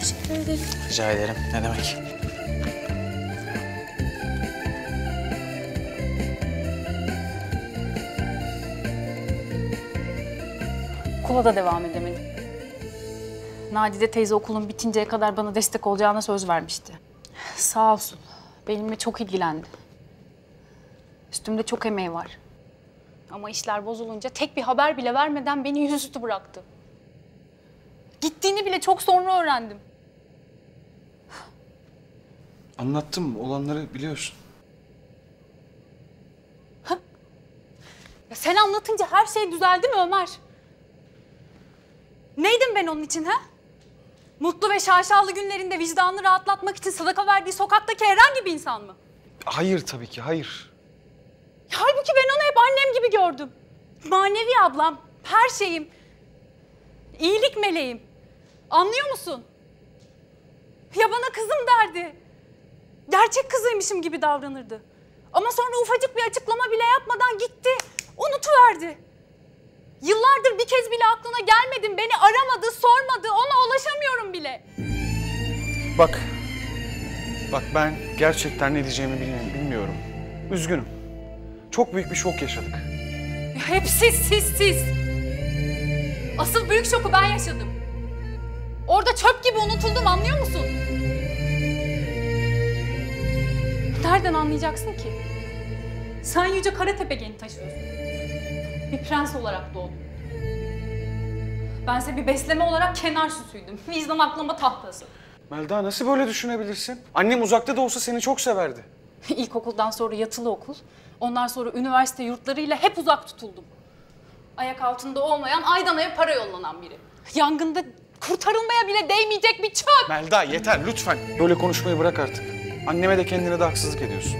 Teşekkür ederim. Rica ederim. Ne demek? Okula da devam edemedim. Nadide teyze okulun bitinceye kadar bana destek olacağına söz vermişti. Sağ olsun. Benimle çok ilgilendi. Üstümde çok emeği var. Ama işler bozulunca tek bir haber bile vermeden beni yüzüstü bıraktı. Gittiğini bile çok sonra öğrendim. Anlattım, olanları biliyorsun. Ha? Ya sen anlatınca her şey düzeldi mi Ömer? Neydim ben onun için ha? Mutlu ve şaşalı günlerinde vicdanını rahatlatmak için sadaka verdiği sokaktaki herhangi bir insan mı? Hayır tabii ki, hayır. Ya, halbuki ben onu hep annem gibi gördüm. Manevi ablam, her şeyim. İyilik meleğim. Anlıyor musun? Ya bana kızım derdi. Gerçek kızıymışım gibi davranırdı. Ama sonra ufacık bir açıklama bile yapmadan gitti. Unutuverdi. Yıllardır bir kez bile aklına gelmedim. Beni aramadı, sormadı. Ona ulaşamıyorum bile. Bak. Bak ben gerçekten ne diyeceğimi bilmiyorum. Üzgünüm. Çok büyük bir şok yaşadık. Hep siz, siz, siz. Asıl büyük şoku ben yaşadım. Orada çöp gibi unutuldum, anlıyor musun? Nereden anlayacaksın ki? Sen Yüce Karatepe geni taşıyorsun. Bir prens olarak doğdum. Bense bir besleme olarak kenar süsüydüm. Vicdan aklama tahtası. Melda nasıl böyle düşünebilirsin? Annem uzakta da olsa seni çok severdi. İlkokuldan sonra yatılı okul. Ondan sonra üniversite yurtlarıyla hep uzak tutuldum. Ayak altında olmayan, aydan aya para yollanan biri. Yangında kurtarılmaya bile değmeyecek bir çöp. Melda yeter lütfen. Böyle konuşmayı bırak artık. Anneme de kendine de haksızlık ediyorsun.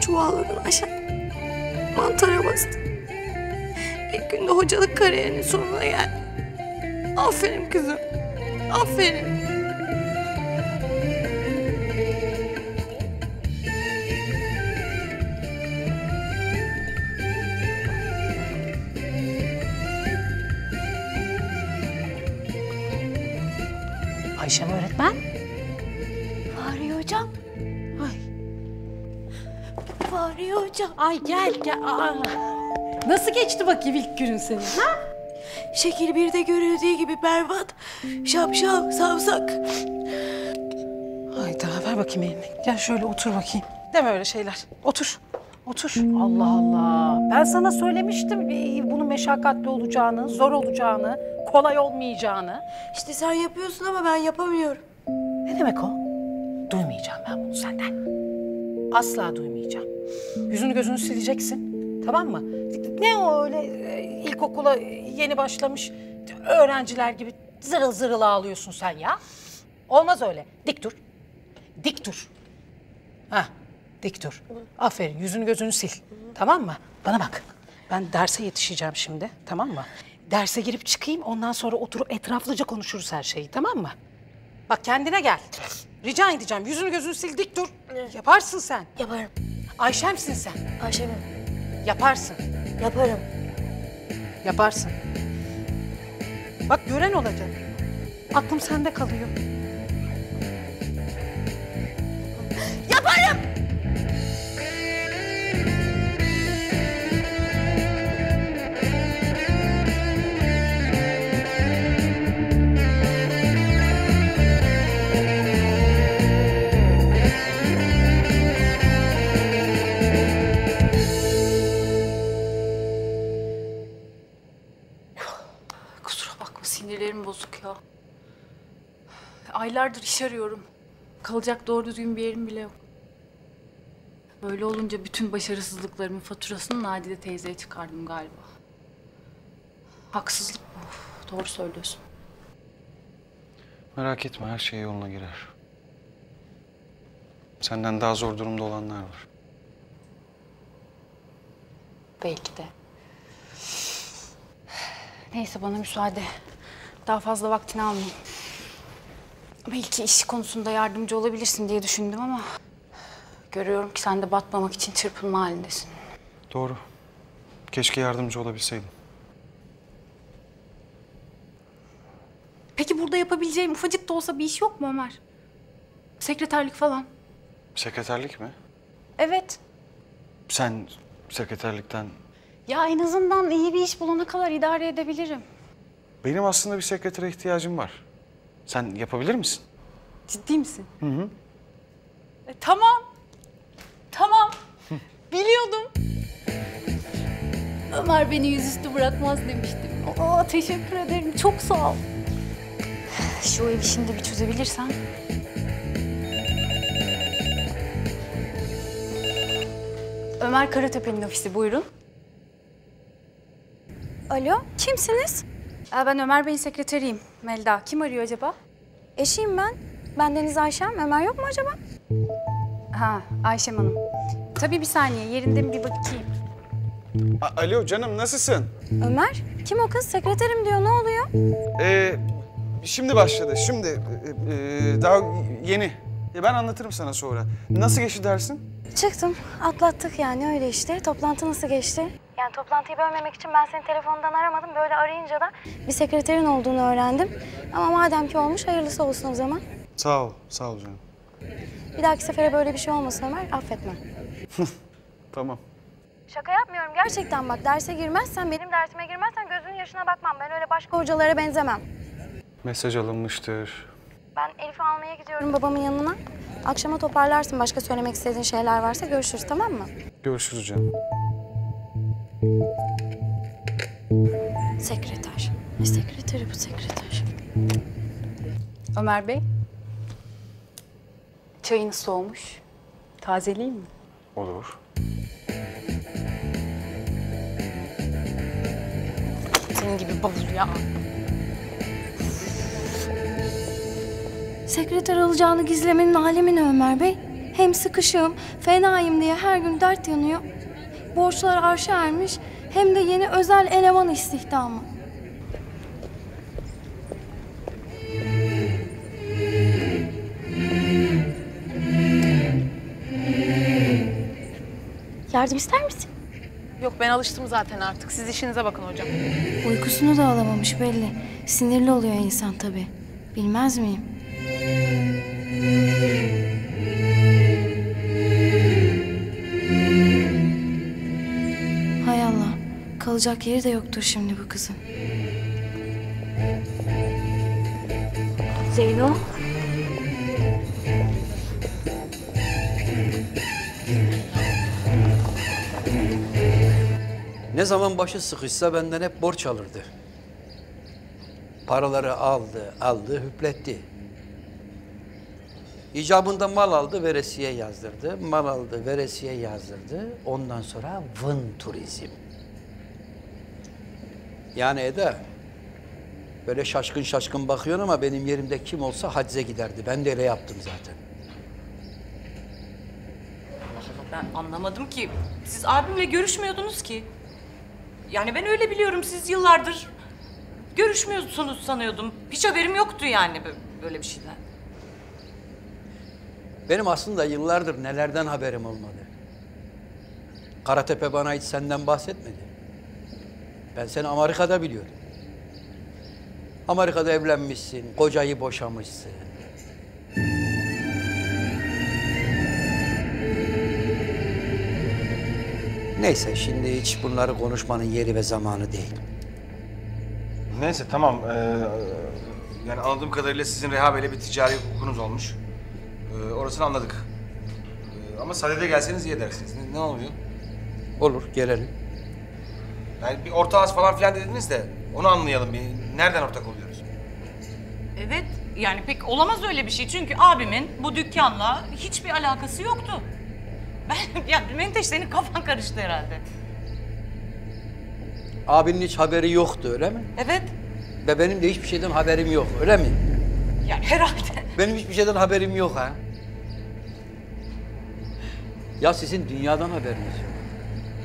Çuvalların aşağı mantara bastı. İlk günde hocalık kariyerinin sonuna geldi. Aferin kızım, aferin. Ayşem öğretmen. Fahriye hocam. Ay. Fahriye hocam. Ay gel gel. Aa. Nasıl geçti bakayım ilk günün senin, ha? Şekil birde görüldüğü gibi berbat, şapşal, savsak. Hayda, ver bakayım elini. Gel şöyle otur bakayım. Deme öyle şeyler. Otur, otur. Allah Allah. Ben sana söylemiştim bunun meşakkatli olacağını, zor olacağını, kolay olmayacağını. İşte sen yapıyorsun ama ben yapamıyorum. Ne demek o? Duymayacağım ben bunu senden. Asla duymayacağım. Yüzünü gözünü sileceksin. Tamam mı? Ne o öyle ilkokula yeni başlamış öğrenciler gibi zırıl zırıl ağlıyorsun sen ya. Olmaz öyle. Dik dur. Dik dur. Ha, dik dur. Aferin. Yüzünü gözünü sil. Tamam mı? Bana bak. Ben derse yetişeceğim şimdi. Tamam mı? Derse girip çıkayım. Ondan sonra oturup etraflıca konuşuruz her şeyi. Tamam mı? Bak kendine gel. Rica edeceğim. Yüzünü gözünü sil. Dik dur. Yaparsın sen. Yaparım. Ayşem'sin sen. Ayşem'im. Yaparsın. Yaparım. Yaparsın. Bak gören olacak. Aklım sende kalıyor. Yaparım! Sinirlerim bozuk ya. Aylardır iş arıyorum. Kalacak doğru düzgün bir yerim bile yok. Böyle olunca bütün başarısızlıklarımın faturasını Nadide teyzeye çıkardım galiba. Haksızlık bu. Doğru söylüyorsun. Merak etme, her şey yoluna girer. Senden daha zor durumda olanlar var. Belki de. Neyse, bana müsaade. Daha fazla vaktini almayayım. Belki iş konusunda yardımcı olabilirsin diye düşündüm ama... görüyorum ki sen de batmamak için çırpınma halindesin. Doğru. Keşke yardımcı olabilseydim. Peki burada yapabileceğim ufacık da olsa bir iş yok mu Ömer? Sekreterlik falan. Sekreterlik mi? Evet. Sen sekreterlikten... Ya en azından iyi bir iş bulana kadar idare edebilirim. Benim aslında bir sekretere ihtiyacım var. Sen yapabilir misin? Ciddi misin? Hı hı. E, tamam. Tamam. Hı. Biliyordum. Ömer beni yüzüstü bırakmaz demiştim. Aa, teşekkür ederim. Çok sağ ol. Şu ev işini de bir çözebilirsen. Ömer Karatepe'nin ofisi, buyurun. Alo, kimsiniz? Ee, ben Ömer Bey'in sekreteriyim, Melda. Kim arıyor acaba? Eşiyim ben. Ben Deniz Ayşem. Ömer yok mu acaba? Ha, Ayşem Hanım. Tabii, bir saniye. Yerinde mi bir bakayım. A- Alo canım, nasılsın? Ömer, kim o kız? Sekreterim diyor. Ne oluyor? Ee, şimdi başladı. Şimdi. E, e, daha yeni. E, ben anlatırım sana sonra. Nasıl geçti dersin? Çıktım. Atlattık yani, öyle işte. Toplantı nasıl geçti? Yani toplantıyı bölmemek için ben seni telefondan aramadım. Böyle arayınca da bir sekreterin olduğunu öğrendim. Ama madem ki olmuş, hayırlısı olsun o zaman. Sağ ol, sağ ol canım. Bir dahaki sefere böyle bir şey olmasın Ömer, affetme. Tamam. Şaka yapmıyorum, gerçekten bak, derse girmezsen, benim dersime girmezsen gözünün yaşına bakmam. Ben öyle başka hocalara benzemem. Mesaj alınmıştır. Ben Elif'i almaya gidiyorum babamın yanına. Akşama toparlarsın, başka söylemek istediğin şeyler varsa görüşürüz, tamam mı? Görüşürüz canım. Sekreter. Ne sekreteri bu sekreter? Ömer Bey. Çayınız soğumuş. Tazeleyeyim mi? Olur. Senin gibi bavul ya. Sekreter alacağını gizlemenin alemi ne Ömer Bey? Hem sıkışığım, fenayım diye her gün dert yanıyor. Borçlar arşa ermiş, hem de yeni özel eleman istihdamı. Yardım ister misin? Yok, ben alıştım zaten artık. Siz işinize bakın hocam. Uykusunu da alamamış belli. Sinirli oluyor insan tabii. Bilmez miyim? Hay Allah. Kalacak yeri de yoktur şimdi bu kızın. Zeyno. Ne zaman başı sıkışsa benden hep borç alırdı. Paraları aldı, aldı, hüpletti. İcabında mal aldı, veresiye yazdırdı. Mal aldı, veresiye yazdırdı. Ondan sonra vın turizm. Yani Eda, böyle şaşkın şaşkın bakıyorsun ama benim yerimde kim olsa hacize giderdi. Ben de öyle yaptım zaten. Ben anlamadım ki. Siz abimle görüşmüyordunuz ki. Yani ben öyle biliyorum, siz yıllardır görüşmüyorsunuz sanıyordum. Hiç haberim yoktu yani böyle bir şeyden. Benim aslında yıllardır nelerden haberim olmadı. Karatepe bana hiç senden bahsetmedi. Ben seni Amerika'da biliyordum. Amerika'da evlenmişsin, kocayı boşamışsın. Neyse, şimdi hiç bunları konuşmanın yeri ve zamanı değil. Neyse, tamam. Ee, yani anladığım kadarıyla sizin Reha Bey'le bir ticari hukukunuz olmuş. Ee, orasını anladık. Ee, ama sadede gelseniz iyi edersiniz. Ne, ne oluyor? Olur, gelelim. Yani bir orta az falan filan dediniz de Onu anlayalım bir. Nereden ortak oluyoruz? Evet, yani pek olamaz öyle bir şey. Çünkü abimin bu dükkanla hiçbir alakası yoktu. Ben, ya Menteş senin kafan karıştı herhalde. Abinin hiç haberi yoktu, öyle mi? Evet. Ve benim de hiçbir şeyden haberim yok, öyle mi? Ya herhalde. Benim hiçbir şeyden haberim yok ha. Ya sizin dünyadan haberiniz yok.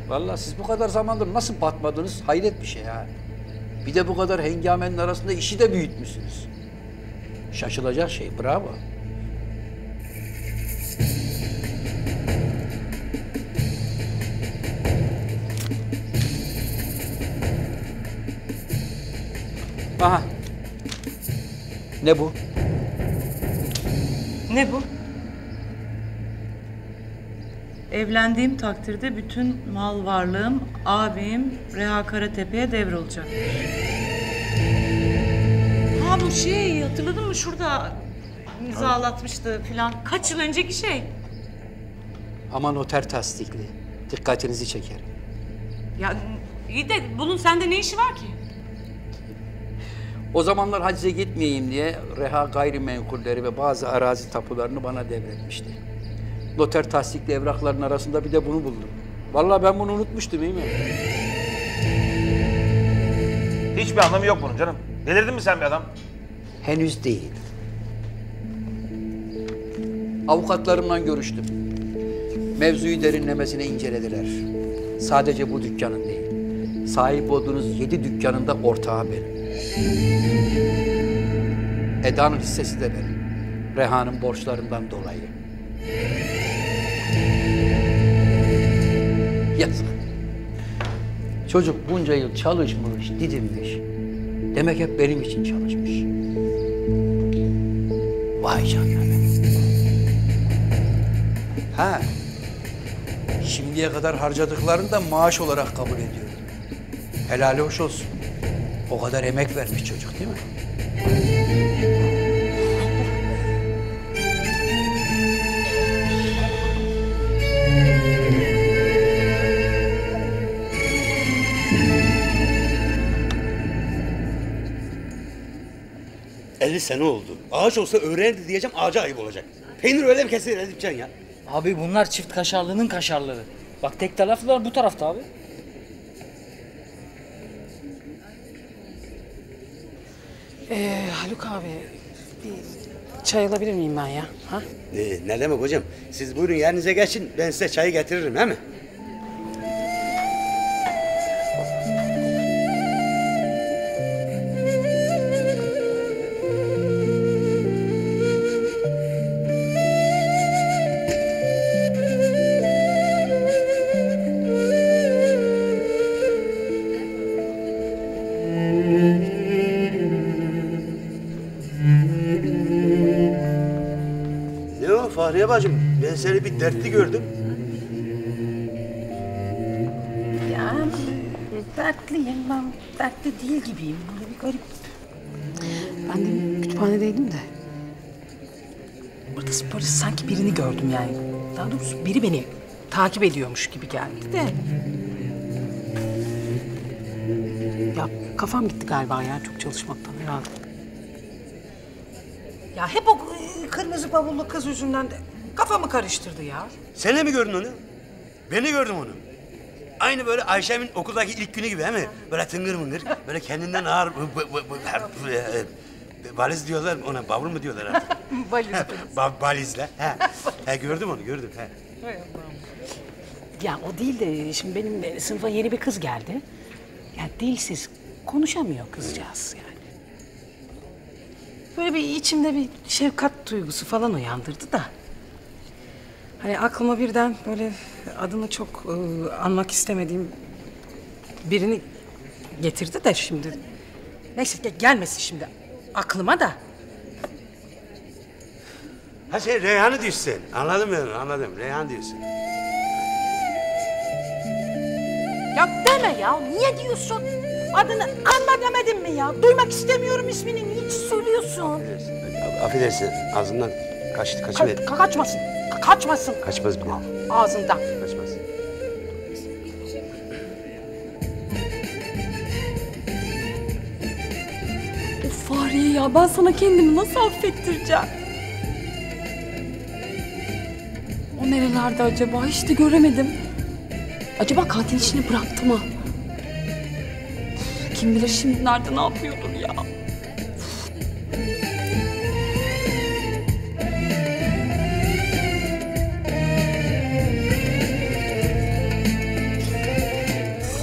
Vallahi siz bu kadar zamandır nasıl batmadınız, hayret bir şey ha. Bir de bu kadar hengamenin arasında işi de büyütmüşsünüz. Şaşılacak şey, bravo. Aha. Ne bu? Ne bu? Evlendiğim takdirde bütün mal varlığım abim Reha Karatepe'ye devrolacak. Ha bu şey, hatırladın mı? Şurada imzalatmıştı falan. Kaç yıl önceki şey. Ama noter tasdikli. Dikkatinizi çekerim. Ya iyi de bunun sende ne işi var ki? O zamanlar hacize gitmeyeyim diye Reha gayrimenkulleri ve bazı arazi tapularını bana devretmişti. Noter tasdikli evrakların arasında bir de bunu buldum. Vallahi ben bunu unutmuştum, iyi mi? Hiçbir anlamı yok bunun canım. Delirdin mi sen bir adam? Henüz değil. Avukatlarımla görüştüm. Mevzuyu derinlemesine incelediler. Sadece bu dükkanın değil, sahip olduğunuz yedi dükkanın da ortağı benim. Eda'nın hissesi de benim. Reha'nın borçlarından dolayı. Yazık. Çocuk bunca yıl çalışmış, didinmiş. Demek hep benim için çalışmış. Vay canına. Ha. Şimdiye kadar harcadıklarını da maaş olarak kabul ediyorum. Helali hoş olsun. O kadar emek vermiş çocuk, değil mi? elli sene oldu. Ağaç olsa öğrenirdi diyeceğim, ağaca ayıp olacak. Peynir öyle mi kesin edeceksin ya? Abi bunlar çift kaşarlının kaşarları. Bak tek taraflılar bu tarafta abi. Ee, Haluk abi, bir çay alabilir miyim ben ya? Ha? Ee, ne demek hocam? Siz buyurun yerinize geçin, ben size çayı getiririm, he mi? Fahriye bacım, ben seni bir dertli gördüm. Ya dertliyim, ben dertli değil gibiyim. Böyle bir garip. Ben de kütüphanedeydim de. Orada sporcu sanki birini gördüm yani. Daha doğrusu biri beni takip ediyormuş gibi geldi de. Ya kafam gitti galiba ya, çok çalışmaktan herhalde. Ya hep o kırmızı bavullu kız yüzünden de kafamı karıştırdı ya. Sen de mi gördün onu? Ben de gördüm onu. Aynı böyle Ayşem'in okuldaki ilk günü gibi, değil mi? Böyle tıngır mıngır, böyle kendinden ağır... Valiz diyorlar ona, bavul mu diyorlar artık? Valiz. Valizle, he. He, gördüm onu, gördüm, he. Ya o değil de, şimdi benim sınıfa yeni bir kız geldi. Ya dilsiz, konuşamıyor kızcağız yani. Böyle bir içimde bir şefkat duygusu falan uyandırdı da. Hani aklıma birden böyle adını çok e, anmak istemediğim birini getirdi de şimdi. Neyse gelmesin şimdi aklıma da. Ha sen Reyhan'ı diyorsun. Anladım ben, anladım. Reyhan diyorsun. Ya deme ya, niye diyorsun? Adını anma demedim mi ya? Duymak istemiyorum ismini. Hiç söylüyorsun. Affedersin, ağzından kaçtı, kaçıver. Ka ka kaçmasın, ka kaçmasın. Kaçmaz bile. Ağzından. Kaçmaz. Fahriye ya, ben sana kendimi nasıl affettireceğim? O nerelerde acaba? Hiç de göremedim. Acaba katil işini bıraktı mı? Kim bilir şimdi nerede, ne yapıyordur ya?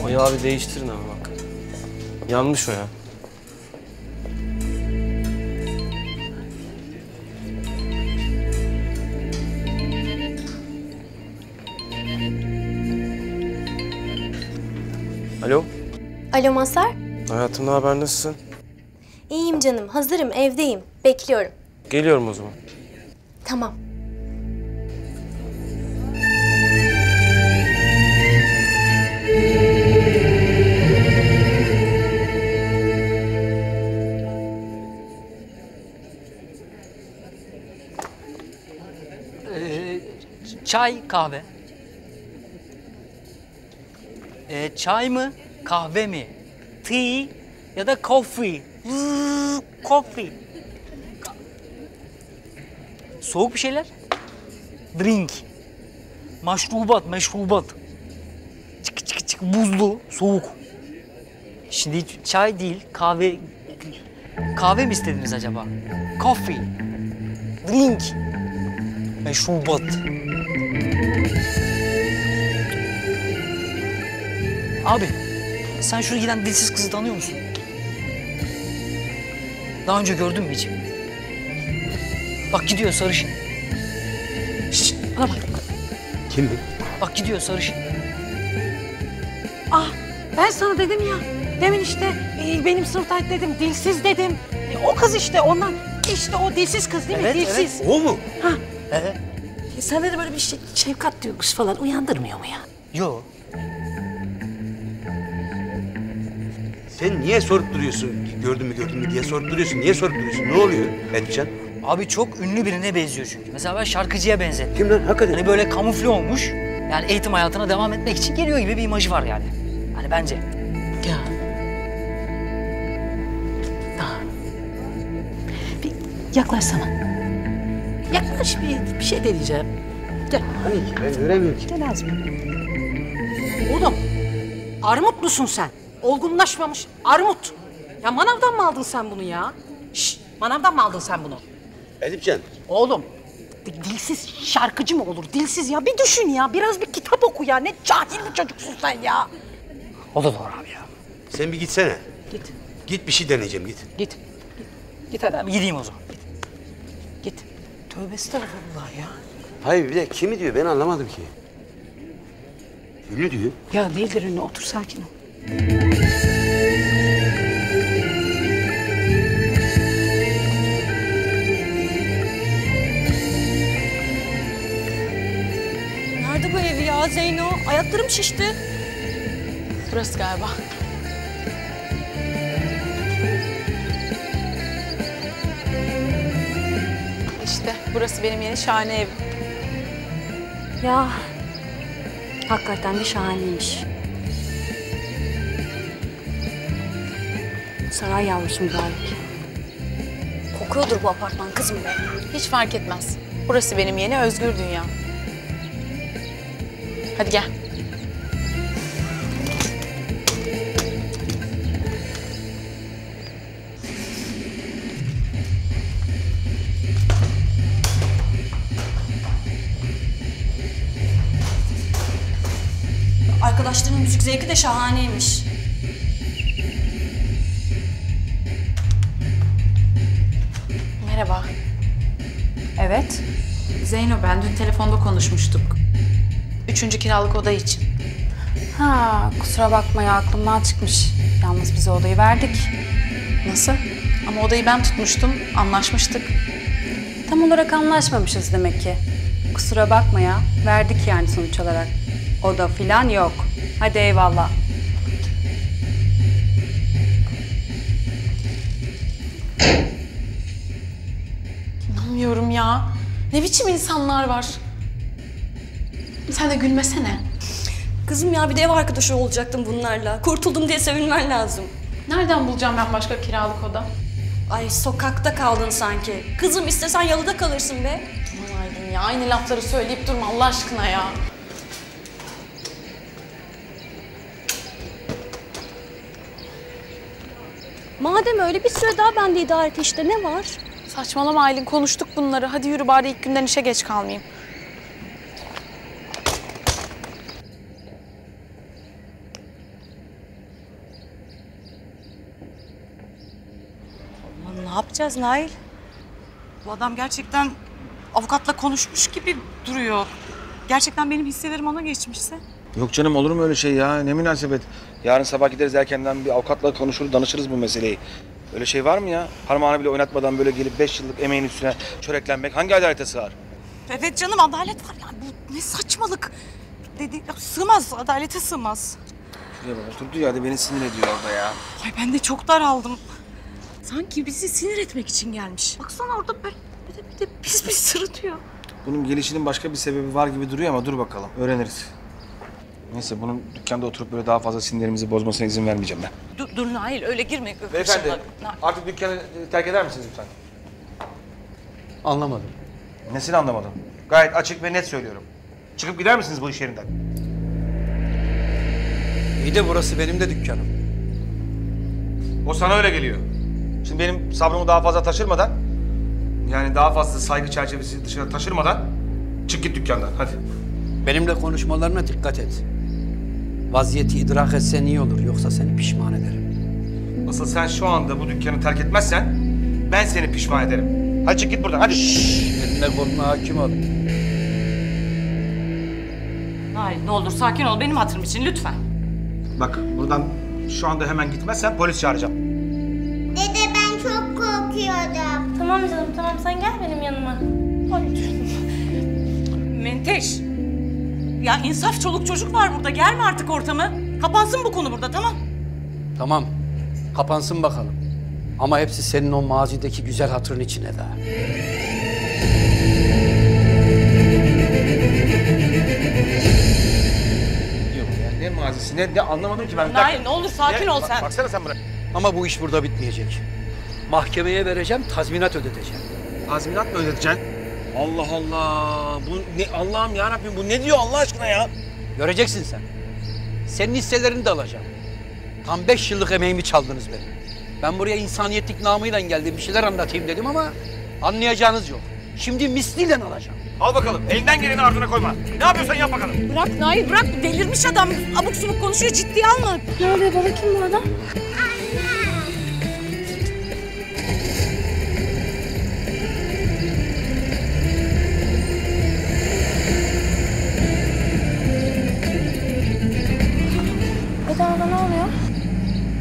O ya abi, değiştirin ama bak. Yanlış o ya. Alo. Alo Mazhar. Hayatım, ne haber, nasılsın? İyiyim canım, hazırım, evdeyim, bekliyorum. Geliyorum o zaman. Tamam. Ee, çay, kahve. Ee, çay mı, kahve mi? Tea ya da coffee. Vıı, coffee. Soğuk bir şeyler. Drink. Maşrubat, meşrubat. Çık çık çık, buzlu, soğuk. Şimdi çay değil, kahve... Kahve mi istediniz acaba? Coffee. Drink. Meşrubat. Abi, sen şuraya giden dilsiz kızı tanıyor musun? Daha önce gördün mü hiç? Bak gidiyor sarışın. Şşş, bana bak. Kimdi? Bak gidiyor sarışın. Ah, ben sana dedim ya. Demin işte benim sınıftaki dedim, dilsiz dedim. O kız işte, ondan. İşte o dilsiz kız değil mi? Evet, dilsiz. Evet. O mu? Ha. Evet. İnsanları böyle bir şey, şefkat duygusu falan uyandırmıyor mu ya? Yok. Sen niye sorup duruyorsun, gördün mü gördün mü diye sorup duruyorsun, niye sorup duruyorsun, ne oluyor Edcan? Abi çok ünlü birine benziyor çünkü. Mesela ben şarkıcıya benzettim. Kim lan, hakikaten? Hani böyle kamufle olmuş, yani eğitim hayatına devam etmek için geliyor gibi bir imajı var yani. Hani bence. Ya. Daha. Bir yaklaşsana. Yaklaş, bir, bir şey deneyeceğim. Gel. Hani ben göremiyorum ki. Gel ağzıma. Oğlum, armut musun sen? Olgunlaşmamış armut. Ya manavdan mı aldın sen bunu ya? Şşş, manavdan mı aldın sen bunu? Edipcan. Oğlum, dilsiz şarkıcı mı olur? Dilsiz ya, bir düşün ya. Biraz bir kitap oku ya. Ne cahil bir çocuksun sen ya. O da doğru abi ya. Sen bir gitsene. Git. Git, bir şey deneyeceğim, git. Git. Git, git hadi abi, gideyim o zaman. Git. Git. Tövbe estağfurullah ya. Hayır, bir de kimi diyor, ben anlamadım ki. Ünlü diyor. Ya değildir ünlü, otur sakin ol. Nerede bu ev ya Zeyno? Ayaklarım şişti. Burası galiba. İşte burası benim yeni şahane evim. Ya hakikaten de şahaneymiş. Saray yavrusum belki. Kokuyordur bu apartman kızım be. Hiç fark etmez. Burası benim yeni özgür dünya. Hadi gel. Arkadaşlarının müzik zevki de şahaneymiş. Merhaba. Evet. Zeyno ben, dün telefonda konuşmuştuk. Üçüncü kiralık oda için. Ha, kusura bakma ya, aklımdan çıkmış. Yalnız bize odayı verdik. Nasıl? Ama odayı ben tutmuştum, anlaşmıştık. Tam olarak anlaşmamışız demek ki. Kusura bakma ya, verdik yani sonuç olarak. Oda filan yok. Hadi eyvallah. Ya. Ne biçim insanlar var? Sen de gülmesene. Kızım ya, bir de ev arkadaşı olacaktım bunlarla. Kurtuldum diye sevinmen lazım. Nereden bulacağım ben başka kiralık oda? Ay sokakta kaldın sanki. Kızım istesen yalıda kalırsın be. Aman Aydın ya, aynı lafları söyleyip durma Allah aşkına ya. Madem öyle bir süre daha ben de idare et işte, ne var? Saçmalama Aylin, konuştuk bunları. Hadi yürü bari ilk günden işe geç kalmayayım. Aman ne yapacağız Nail? Bu adam gerçekten avukatla konuşmuş gibi duruyor. Gerçekten benim hisselerim ona geçmişse. Yok canım, olur mu öyle şey ya? Ne münasebet. Yarın sabah gideriz erkenden, bir avukatla konuşur, danışırız bu meseleyi. Öyle şey var mı ya? Parmağını bile oynatmadan böyle gelip beş yıllık emeğin üstüne çöreklenmek hangi adalete sığar? Evet canım, adalet var yani. Bu ne saçmalık. Dedi, sığmaz, adalete sığmaz. Şuraya bak, oturduğu yerde beni sinir ediyor orada ya. Ay ben de çok daraldım. Sanki bizi sinir etmek için gelmiş. Baksana orada böyle bir de, bir de pis pis sırıtıyor. Bunun gelişinin başka bir sebebi var gibi duruyor ama dur bakalım, öğreniriz. Neyse, bunun dükkanda oturup böyle daha fazla sinirlerimizi bozmasına izin vermeyeceğim ben. Dur, dur Nail, öyle girme. Beyefendi, artık dükkanı terk eder misiniz lütfen? Anlamadım. Nesini anlamadım? Gayet açık ve net söylüyorum. Çıkıp gider misiniz bu iş yerinden? İyi de burası benim de dükkanım. O sana öyle geliyor. Şimdi benim sabrımı daha fazla taşırmadan, yani daha fazla saygı çerçevesi dışına taşırmadan çık git dükkandan, hadi. Benimle konuşmalarına dikkat et. Vaziyeti idrak etsen iyi olur, yoksa seni pişman ederim. Asıl sen şu anda bu dükkanı terk etmezsen ben seni pişman ederim. Hadi çık git buradan, hadi. Şşş, eline koluna hakim ol. Hayır, ne olur sakin ol benim hatırım için lütfen. Bak, buradan şu anda hemen gitmezsen polis çağıracağım. Dede ben çok korkuyordum. Tamam canım, tamam sen gel benim yanıma. Hayır canım. Menteş. Ya insaf, çoluk çocuk var burada. Gelme artık ortamı. Kapansın bu konu burada, tamam? Tamam. Kapansın bakalım. Ama hepsi senin o mazideki güzel hatırın için Eda. Yok ya, ne mazisi, ne, ne anlamadım ki ben. Nail, ne olur sakin ne, ol sen. Bak, baksana sen buna. Ama bu iş burada bitmeyecek. Mahkemeye vereceğim, tazminat ödeteceğim. Tazminat mı ödeteceksin? Allah Allah, bu ne Allah'ım ya Rabbim, bu ne diyor Allah aşkına ya? Göreceksin sen. Senin hisselerini de alacağım. Tam beş yıllık emeğimi çaldınız benim. Ben buraya insaniyetlik namıyla geldim, bir şeyler anlatayım dedim ama anlayacağınız yok. Şimdi misliyle alacağım. Al bakalım, elinden geleni ardına koyma. Ne yapıyorsan yap bakalım. Bırak Nail, bırak. Delirmiş adam. Abuk subuk konuşuyor, ciddiye alma. Ne oluyor baba, kim bu adam?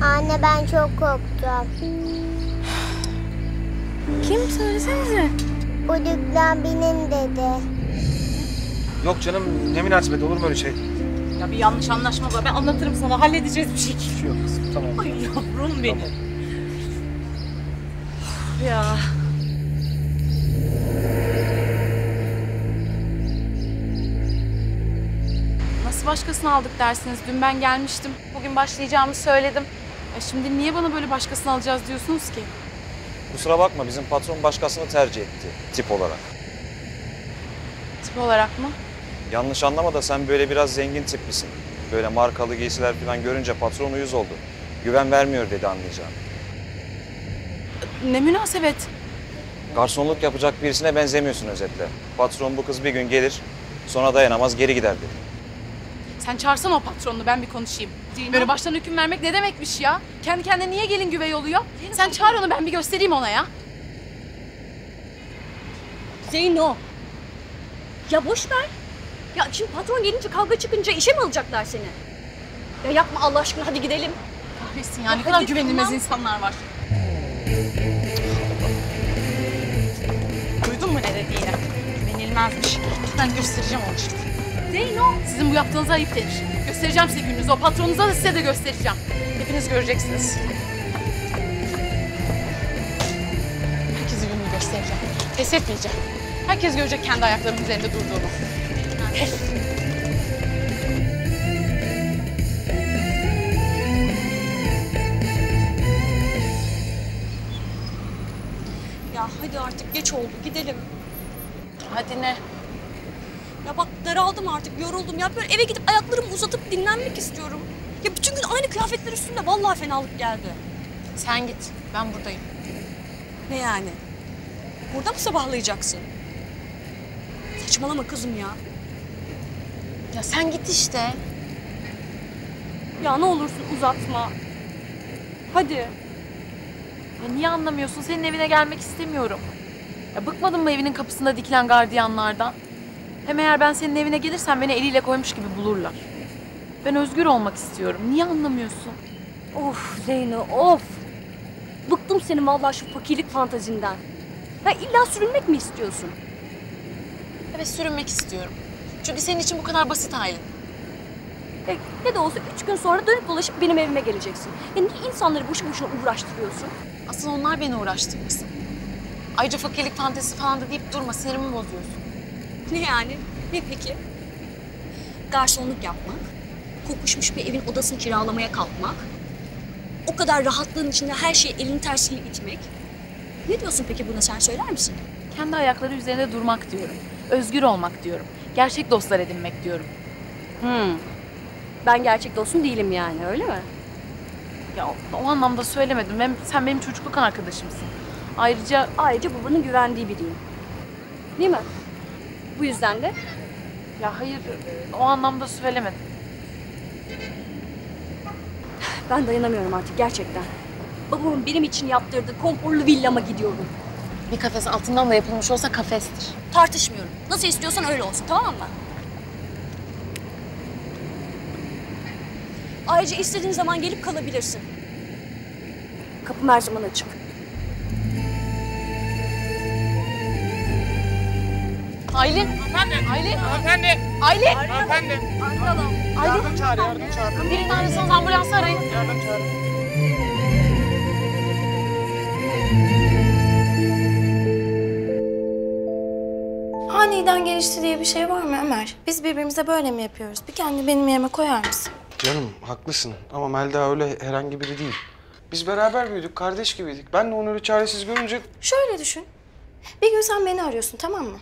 Anne ben çok korktum. Kim? Söylesenize. Bu dükkan benim dedi. Yok canım, ne münasebet, olur mu öyle şey? Ya bir yanlış anlaşma var, ben anlatırım sana, halledeceğiz bir şekilde. Yok kızım, tamam. Ay yavrum tamam. Benim. Ya. Nasıl başkasını aldık dersiniz? Dün ben gelmiştim, bugün başlayacağımı söyledim. E şimdi niye bana böyle başkasını alacağız diyorsunuz ki? Kusura bakma, bizim patron başkasını tercih etti tip olarak. Tip olarak mı? Yanlış anlama da sen böyle biraz zengin tiplisin. Böyle markalı giysiler falan görünce patron uyuz oldu. Güven vermiyor dedi, anlayacağım. Ne münasebet? Garsonluk yapacak birisine benzemiyorsun özetle. Patron bu kız bir gün gelir, sonra dayanamaz geri gider dedi. Sen çağırsana o patronunu, ben bir konuşayım. Zeyno. Böyle baştan hüküm vermek ne demekmiş ya? Kendi kendine niye gelin güvey oluyor? Zeyno. Sen çağır onu, ben bir göstereyim ona ya. Zeyno. Ya boş ver. Ya şimdi patron gelince, kavga çıkınca işe mi alacaklar seni? Ya yapma Allah aşkına, hadi gidelim. Kahretsin yani, ne kadar güvenilmez insanlar var. Duydun mu ne dediğini? Güvenilmezmiş. Ben göstereceğim onu şimdi. Zeyno, sizin bu yaptığınız ayıp değil. Göstereceğim size gününüzü. O patronunuza da size de göstereceğim. Hepiniz göreceksiniz. Herkese gününü göstereceğim. Pes etmeyeceğim. Herkes görecek kendi ayaklarımın üzerinde durduğumu. Pes. ya. Hadi artık geç oldu, gidelim. Hadi ne? Ya bak daraldım artık, yoruldum ya. Böyle eve gidip ayaklarımı uzatıp dinlenmek istiyorum. Ya bütün gün aynı kıyafetler üstünde vallahi fenalık geldi. Sen git, ben buradayım. Ne yani? Burada mı sabahlayacaksın? Saçmalama kızım ya. Ya sen git işte. Ya ne olursun uzatma. Hadi. Ya niye anlamıyorsun? Senin evine gelmek istemiyorum. Ya bıkmadın mı evinin kapısında dikilen gardiyanlardan? Hem eğer ben senin evine gelirsem beni eliyle koymuş gibi bulurlar. Ben özgür olmak istiyorum. Niye anlamıyorsun? Of Zeyno, of! Bıktım senin vallahi şu fakirlik fantazinden. Ya illa sürünmek mi istiyorsun? Evet, sürünmek istiyorum. Çünkü senin için bu kadar basit halin. E, ne de olsa üç gün sonra dönüp dolaşıp benim evime geleceksin. Ya niye insanları boşu boşuna uğraştırıyorsun? Asıl onlar beni uğraştırmasın. Ayrıca fakirlik fantezisi falan da deyip durma, sinirimi bozuyorsun. Ne yani? Ne peki? Garsonluk yapmak, kokuşmuş bir evin odasını kiralamaya kalkmak, o kadar rahatlığın içinde her şeyi elin tersiyle itmek. Ne diyorsun peki buna, sen söyler misin? Kendi ayakları üzerinde durmak diyorum. Özgür olmak diyorum. Gerçek dostlar edinmek diyorum. Hmm. Ben gerçek dostum değilim yani, öyle mi? Ya o, o anlamda söylemedim. Ben, sen benim çocukluk arkadaşımsın. Ayrıca... Ayrıca babanın güvendiği biriyim. Değil mi? Bu yüzden de... Ya hayır, o anlamda söylemedim. Ben dayanamıyorum artık gerçekten. Babamın benim için yaptırdığı konforlu villama gidiyorum. Bir kafes altından da yapılmış olsa kafestir. Tartışmıyorum. Nasıl istiyorsan öyle olsun, tamam mı? Ayrıca istediğin zaman gelip kalabilirsin. Kapım her zaman açık. Aylin! Hanımefendi! Aylin! Hanımefendi! Aylin! Hanımefendi! Arayalım! Yardım çağır, yardım çağır. Birini arıyorsanız ambulansı arayın. Yardım çağır. Aniden gelişti diye bir şey var mı Ömer? Biz birbirimize böyle mi yapıyoruz? Bir kendi benim yerime koyar mısın? Canım haklısın ama Melda öyle herhangi biri değil. Biz beraber büyüdük, kardeş gibiydik. Ben de onu öyle çaresiz görünce... Şöyle düşün. Bir gün sen beni arıyorsun, tamam mı?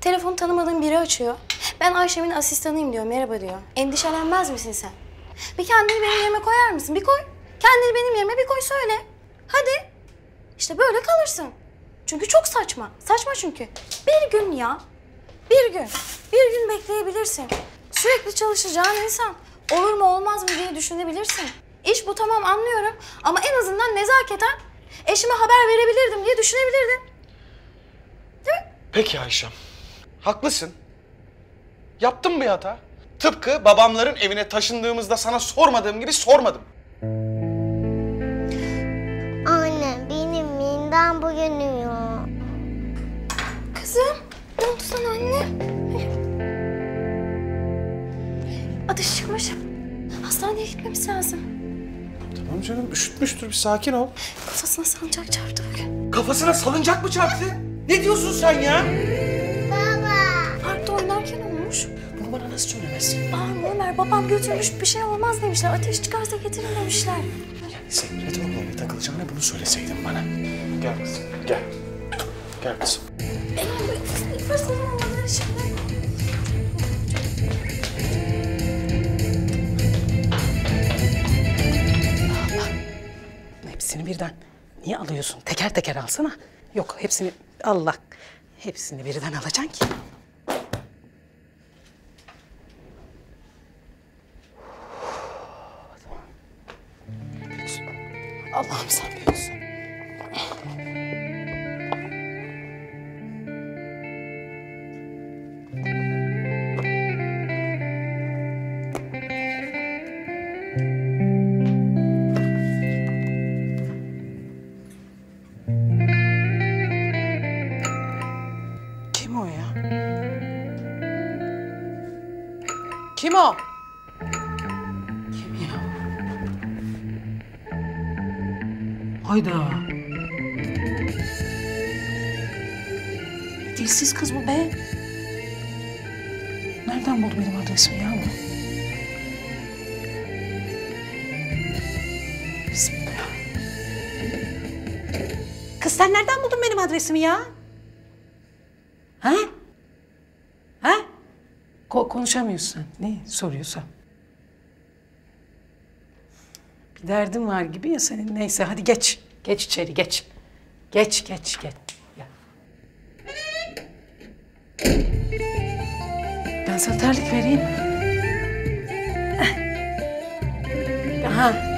Telefonu tanımadığın biri açıyor. Ben Ayşem'in asistanıyım diyor, merhaba diyor. Endişelenmez misin sen? Bir kendini benim yerime koyar mısın? Bir koy. Kendini benim yerime bir koy, söyle. Hadi. İşte böyle kalırsın. Çünkü çok saçma. Saçma çünkü. Bir gün ya. Bir gün. Bir gün bekleyebilirsin. Sürekli çalışacağın insan. Olur mu olmaz mı diye düşünebilirsin. İş bu, tamam anlıyorum. Ama en azından nezaketen eşime haber verebilirdim diye düşünebilirdin. Değil mi? Peki Ayşem. Haklısın. Yaptım bir hata. Tıpkı babamların evine taşındığımızda sana sormadığım gibi sormadım. Anne benim midem bugün yiyor. Kızım ne oldu sana anne? Ateş çıkmış. Hastaneye gitmemiz lazım. Tamam canım, üşütmüştür, bir sakin ol. Kafasına salıncak çarptı bugün. Kafasına salıncak mı çarptı? Ne diyorsun sen ya? Bunu bana nasıl söylemezsin? Bağırma Ömer, babam götürmüş, bir şey olmaz demişler. Ateş çıkarsa getirin demişler. Yani Sekret ablayla takılacağına bunu söyleseydin bana. Gel kızım, gel. Gel kızım. Benim fırsatım olmadı şimdi. Allah. Hepsini birden niye alıyorsun? Teker teker alsana. Yok hepsini, Allah. Hepsini birden alacaksın ki. Allah'ım sen biliyorsun. Kim o ya? Kim o? Hayda. Dilsiz kız bu be. Nereden buldu benim adresimi ya bu? Bismillah. Kız sen nereden buldun benim adresimi ya? Ha? Ha? Ko konuşamıyorsun. Ne soruyorsa. Bir derdin var gibi ya senin. Neyse hadi geç. Geç içeri geç. Geç geç geç. Ya. Ben sana terlik vereyim. Aha.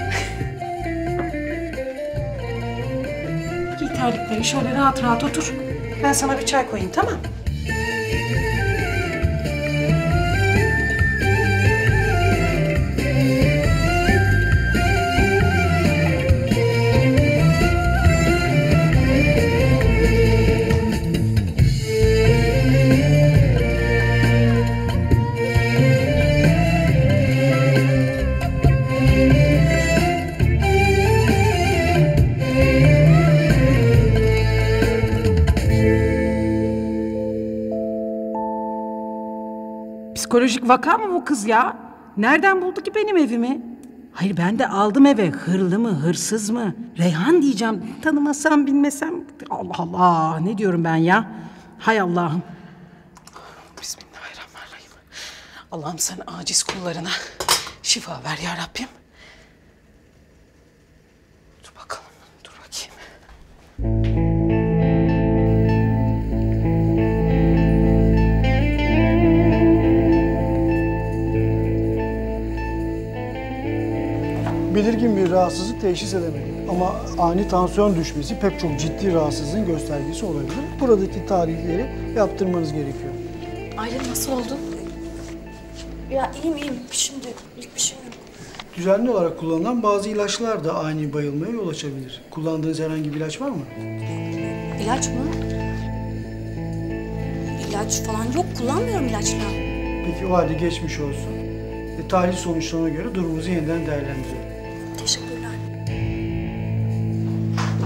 Terlikleri şöyle rahat rahat otur. Ben sana bir çay koyayım, tamam? Psikolojik vaka mı bu kız ya? Nereden buldu ki benim evimi? Hayır ben de aldım eve. Hırlı mı, hırsız mı? Reyhan diyeceğim. Tanımasam, bilmesem. Allah Allah. Ne diyorum ben ya? Hay Allah'ım. Bismillahirrahmanirrahim. Allah'ım sen aciz kullarına şifa ver ya Rabbim. Dur bakalım. Dur bakayım. Belirgin bir rahatsızlık teşhis edemedik ama ani tansiyon düşmesi pek çok ciddi rahatsızlığın göstergesi olabilir. Buradaki tarihleri yaptırmanız gerekiyor. Ailem nasıl oldu? Ya iyiyim iyiyim. Şimdi ilk bir şey yok. Düzenli olarak kullanılan bazı ilaçlar da ani bayılmaya yol açabilir. Kullandığınız herhangi bir ilaç var mı? İlaç mı? İlaç falan yok. Kullanmıyorum ilaçlar. Peki o halde geçmiş olsun. E, tahlil sonuçlarına göre durumunuzu yeniden değerlendirelim.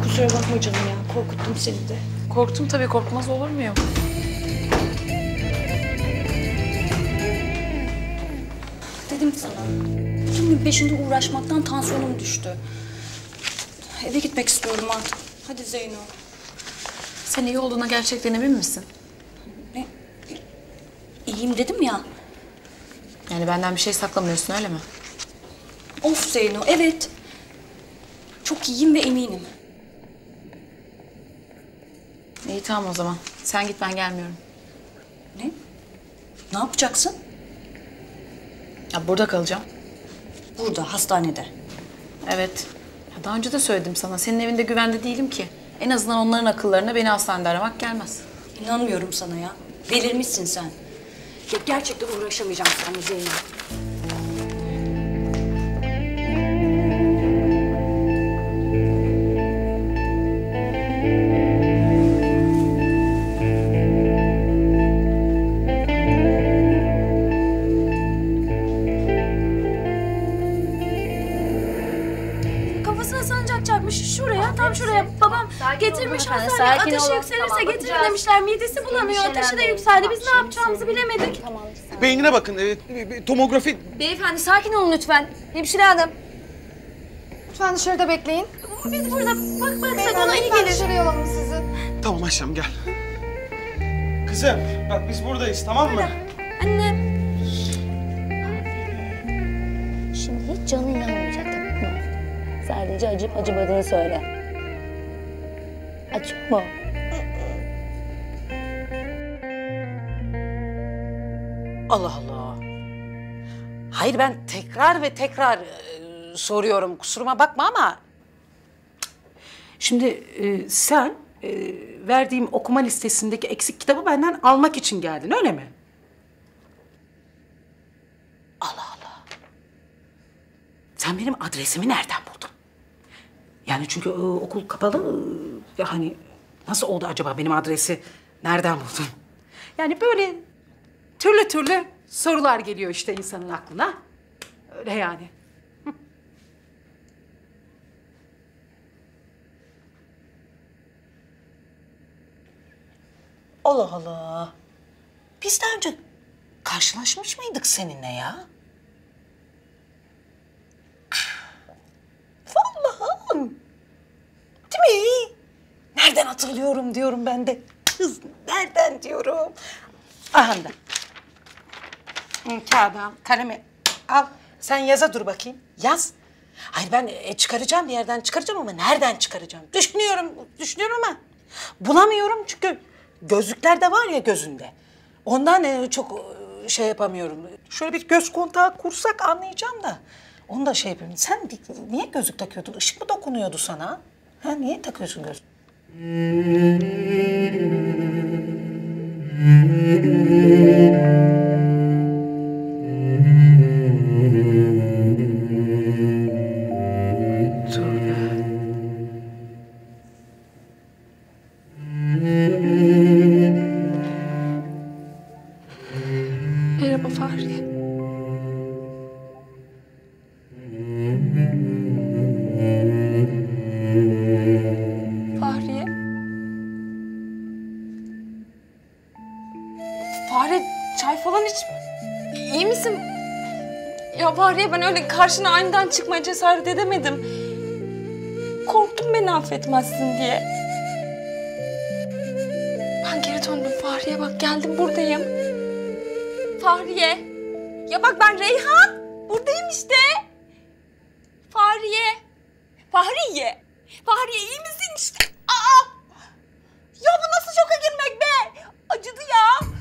Kusura bakma canım ya, korkuttum seni de. Korktum tabii, korkmaz olur muyum? Dedim sana, bütün gün peşinde uğraşmaktan tansiyonum düştü. Eve gitmek istiyorum artık. Hadi Zeyno. Sen iyi olduğuna gerçekten emin misin? Ne? İyiyim dedim ya. Yani benden bir şey saklamıyorsun öyle mi? Of Zeyno, evet. Çok iyiyim ve eminim. İyi tamam o zaman. Sen git ben gelmiyorum. Ne? Ne yapacaksın? Ya burada kalacağım. Burada, hastanede. Evet. Ya daha önce de söyledim sana. Senin evinde güvende değilim ki. En azından onların akıllarına beni hastanede aramak gelmez. İnanmıyorum sana ya. Delirmişsin sen. Ya gerçekten uğraşamayacağım seninle Zeyno. Getirmiş hastaneye, ateşi yükselirse getirin demişler, midesi bulanıyor, ateşi de yükseldi, biz ne yapacağımızı bilemedik. Beynine bakın, tomografi... Beyefendi sakin olun lütfen, hemşire hanım. Lütfen dışarıda bekleyin. Biz burada bak baksak ona iyi gelir. Dışarı yolalım sizi. Tamam Ayşem gel. Kızım bak biz buradayız tamam mı? Annem. Şimdi hiç canın yanmayacak tamam mı? Sadece acıp acımadığını söyle. Açık mı? Allah Allah. Hayır ben tekrar ve tekrar e, soruyorum. Kusuruma bakma ama. Şimdi e, sen e, verdiğim okuma listesindeki eksik kitabı benden almak için geldin öyle mi? Allah Allah. Sen benim adresimi nereden buldun? Yani çünkü e, okul kapalı. Ya hani nasıl oldu acaba benim adresi? Nereden buldun? Yani böyle türlü türlü sorular geliyor işte insanın aklına. Öyle yani. Hı. Allah Allah. Biz daha önce karşılaşmış mıydık seninle ya? Vallahi. Değil mi? Nerede? hatırlıyorum diyorum ben de. Kız nereden diyorum. Aha da. Kağıdı al, kalemi al. Sen yaza dur bakayım, yaz. Hayır ben e, çıkaracağım, bir yerden çıkaracağım ama nereden çıkaracağım? Düşünüyorum, düşünüyorum ama bulamıyorum çünkü gözlükler de var ya gözünde. Ondan e, çok e, şey yapamıyorum. Şöyle bir göz kontağı kursak anlayacağım da. Onu da şey yapayım. Sen niye gözlük takıyordun? Işık mı dokunuyordu sana? Ha, niye takıyorsun gözlük? Merhaba Fahriye. Fahriye, ben öyle karşına aniden çıkmaya cesaret edemedim. Korktum beni affetmezsin diye. Ben geri döndüm Fahriye, bak geldim buradayım. Fahriye. Ya bak ben Reyhan. Buradayım işte. Fahriye. Fahriye. Fahriye iyi misin işte? Aa! Ya bu nasıl şoka girmek be? Acıdı ya.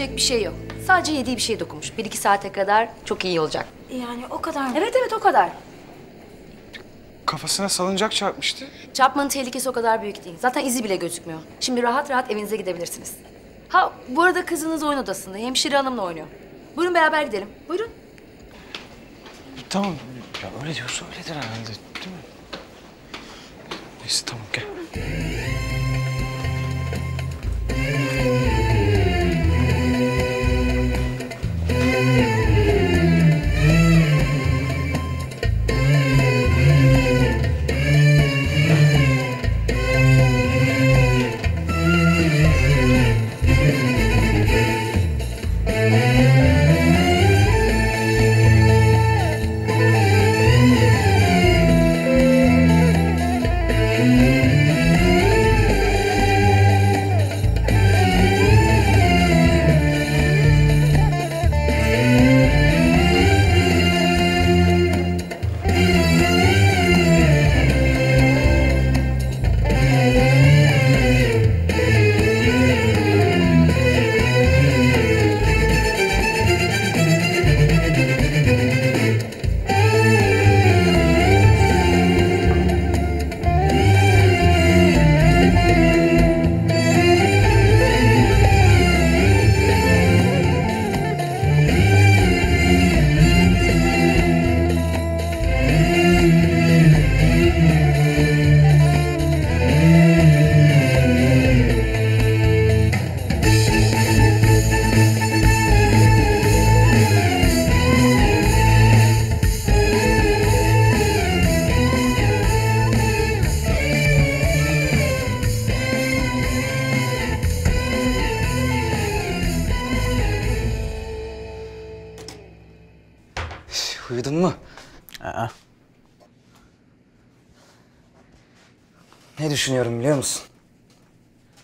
Bir şey yok. Sadece yediği bir şey dokunmuş. Bir iki saate kadar çok iyi olacak. Yani o kadar mı? Evet evet o kadar. Kafasına salıncak çarpmıştı. Çarpmanın tehlikesi o kadar büyük değil. Zaten izi bile gözükmüyor. Şimdi rahat rahat evinize gidebilirsiniz. Ha bu arada kızınız oyun odasında. Hemşire hanımla oynuyor. Buyurun beraber gidelim. Buyurun. Tamam. Ya öyle diyorsa öyledir herhalde. Değil mi? Neyse tamam gel. Uyudun mu? Aa. Ne düşünüyorum biliyor musun?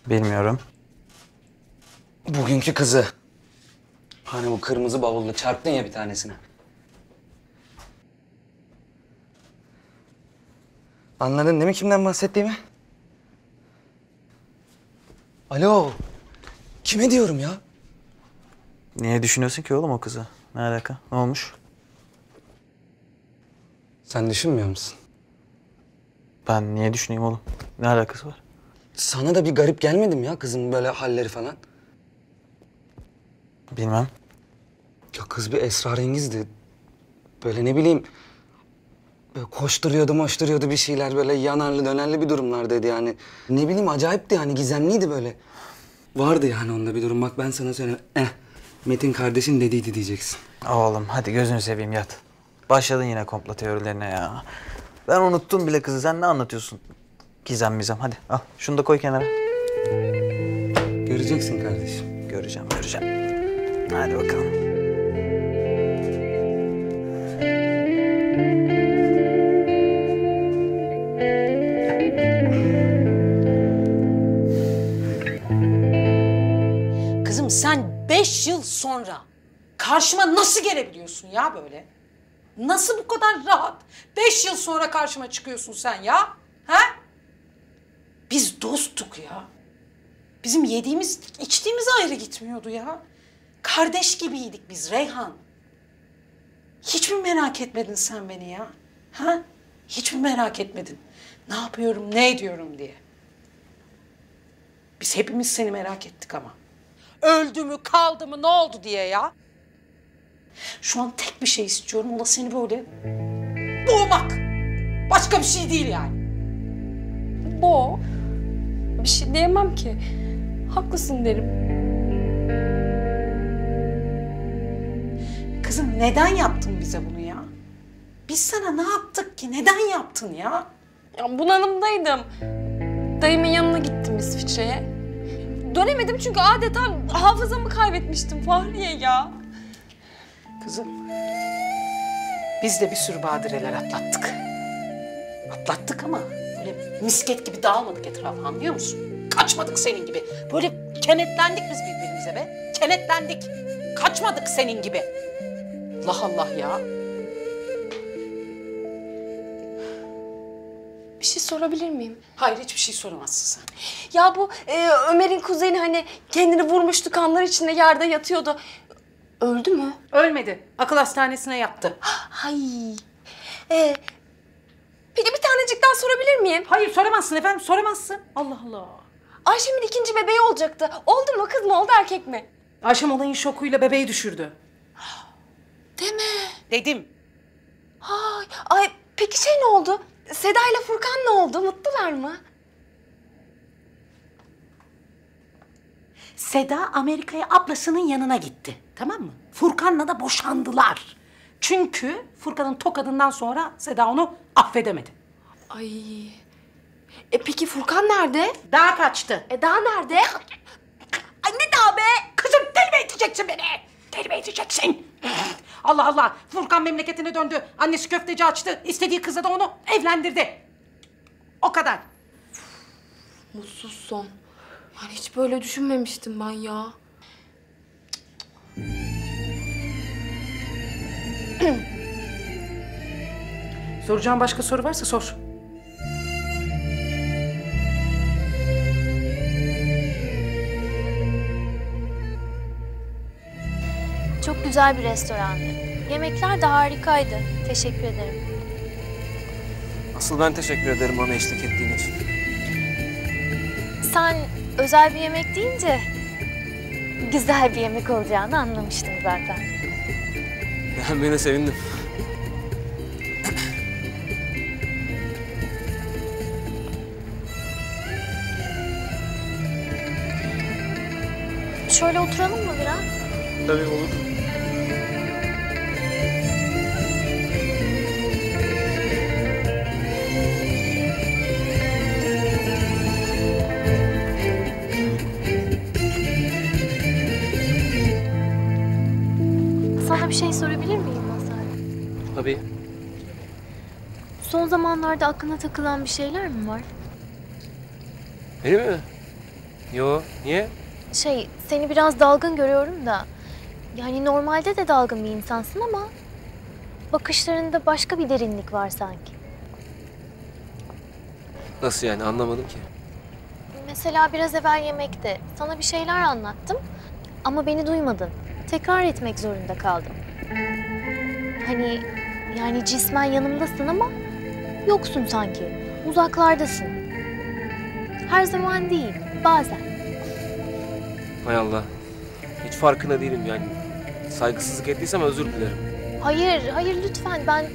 Bilmiyorum. Bugünkü kızı. Hani bu kırmızı bavulla çarptın ya bir tanesine. Anladın değil mi kimden bahsettiğimi? Alo. Kime diyorum ya? Niye düşünüyorsun ki oğlum o kızı? Ne alaka? Ne olmuş? Sen düşünmüyor musun? Ben niye düşüneyim oğlum? Ne alakası var? Sana da bir garip gelmedi mi ya kızın böyle halleri falan? Bilmem. Ya kız bir esrarengizdi. Böyle ne bileyim... koşturuyordu, moşturuyordu bir şeyler, böyle yanarlı dönerli bir durumlardaydı yani. Ne bileyim, acayipti yani, gizemliydi böyle. Vardı yani onda bir durum. Bak ben sana söyleyeyim. Eh, Metin kardeşin dediydi diyeceksin. Oğlum hadi gözünü seveyim yat. Başladın yine komplo teorilerine ya. Ben unuttum bile kızı, sen ne anlatıyorsun? Gizem mizem, hadi al. Şunu da koy kenara. Göreceksin kardeşim. Göreceğim, göreceğim. Hadi bakalım. Kızım sen beş yıl sonra karşıma nasıl gelebiliyorsun ya böyle? Nasıl bu kadar rahat? Beş yıl sonra karşıma çıkıyorsun sen ya. He? Biz dosttuk ya. Bizim yediğimiz, içtiğimiz ayrı gitmiyordu ya. Kardeş gibiydik biz Reyhan. Hiç mi merak etmedin sen beni ya? Ha? Hiç mi merak etmedin? Ne yapıyorum, ne ediyorum diye. Biz hepimiz seni merak ettik ama. Öldü mü, kaldı mı, ne oldu diye ya. Şu an tek bir şey istiyorum, o da seni böyle boğmak. Başka bir şey değil yani. Bo, bir şey diyemem ki. Haklısın derim. Kızım neden yaptın bize bunu ya? Biz sana ne yaptık ki? Neden yaptın ya? Ya bunalımdaydım. Dayımın yanına gittim İsviçre'ye. Dönemedim çünkü adeta hafızamı kaybetmiştim Fahriye ya. Kızım, biz de bir sürü badireler atlattık. Atlattık ama böyle misket gibi dağılmadık etrafa, anlıyor musun? Kaçmadık senin gibi. Böyle kenetlendik biz birbirimize be. Kenetlendik. Kaçmadık senin gibi. Allah Allah ya. Bir şey sorabilir miyim? Hayır, hiçbir şey soramazsın sen. Ya bu e, Ömer'in kuzeni hani kendini vurmuştu, kanlar içinde yerde yatıyordu. Öldü mü? Ölmedi. Akıl hastanesine yattı. Hay. Ee, peki bir tanecik daha sorabilir miyim? Hayır, soramazsın efendim, soramazsın. Allah Allah. Ayşem'in ikinci bebeği olacaktı. Oldu mu? Kız mı oldu, erkek mi? Ayşem olayın şokuyla bebeği düşürdü. Deme. Dedim. Ay, ay peki şey ne oldu? Seda ile Furkan ne oldu? Mutlular mı? Seda Amerika'ya ablasının yanına gitti. Tamam mı? Furkan'la da boşandılar. Çünkü Furkan'ın tokadından sonra Seda onu affedemedi. Ay. E peki Furkan nerede? Daha kaçtı. E daha nerede? Anne daha be! Kızım deli mi edeceksin beni? Deli mi edeceksin? Allah Allah! Furkan memleketine döndü. Annesi köfteci açtı. İstediği kızla da onu evlendirdi. O kadar. Mutsuz son. Yani hiç böyle düşünmemiştim ben ya. Soracağın başka soru varsa sor. Çok güzel bir restorandı. Yemekler de harikaydı. Teşekkür ederim. Asıl ben teşekkür ederim bana eşlik ettiğin için. Sen özel bir yemek deyince güzel bir yemek olacağını anlamıştım zaten. Ben beni sevindim. Şöyle oturalım mı biraz? Tabii olur. Bir şey sorabilir miyim Mazhar? Tabii. Son zamanlarda aklına takılan bir şeyler mi var? Benim mi? Yo, niye? Şey, seni biraz dalgın görüyorum da. Yani normalde de dalgın bir insansın ama bakışlarında başka bir derinlik var sanki. Nasıl yani? Anlamadım ki. Mesela biraz evvel yemekte sana bir şeyler anlattım ama beni duymadın. Tekrar etmek zorunda kaldım. Hani yani cismen yanımdasın ama yoksun sanki. Uzaklardasın. Her zaman değil, bazen. Hay Allah. Hiç farkında değilim yani. Saygısızlık ettiysem özür dilerim. Hayır, hayır lütfen ben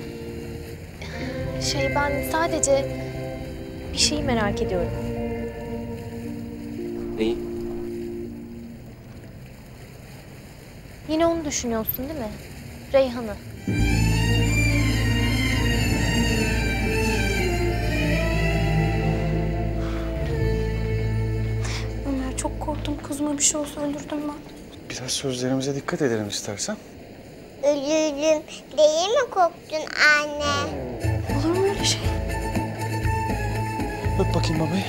Şey, ben sadece bir şeyi merak ediyorum. Neyi? Yine onu düşünüyorsun değil mi? Reyhan'ı. Ömer, çok korktum. Kızıma bir şey olsa öldürdüm ben. Biraz sözlerimize dikkat edelim istersen. Ölürüm diye mi korktun anne? Olur mu öyle şey? Öp bakayım babayı.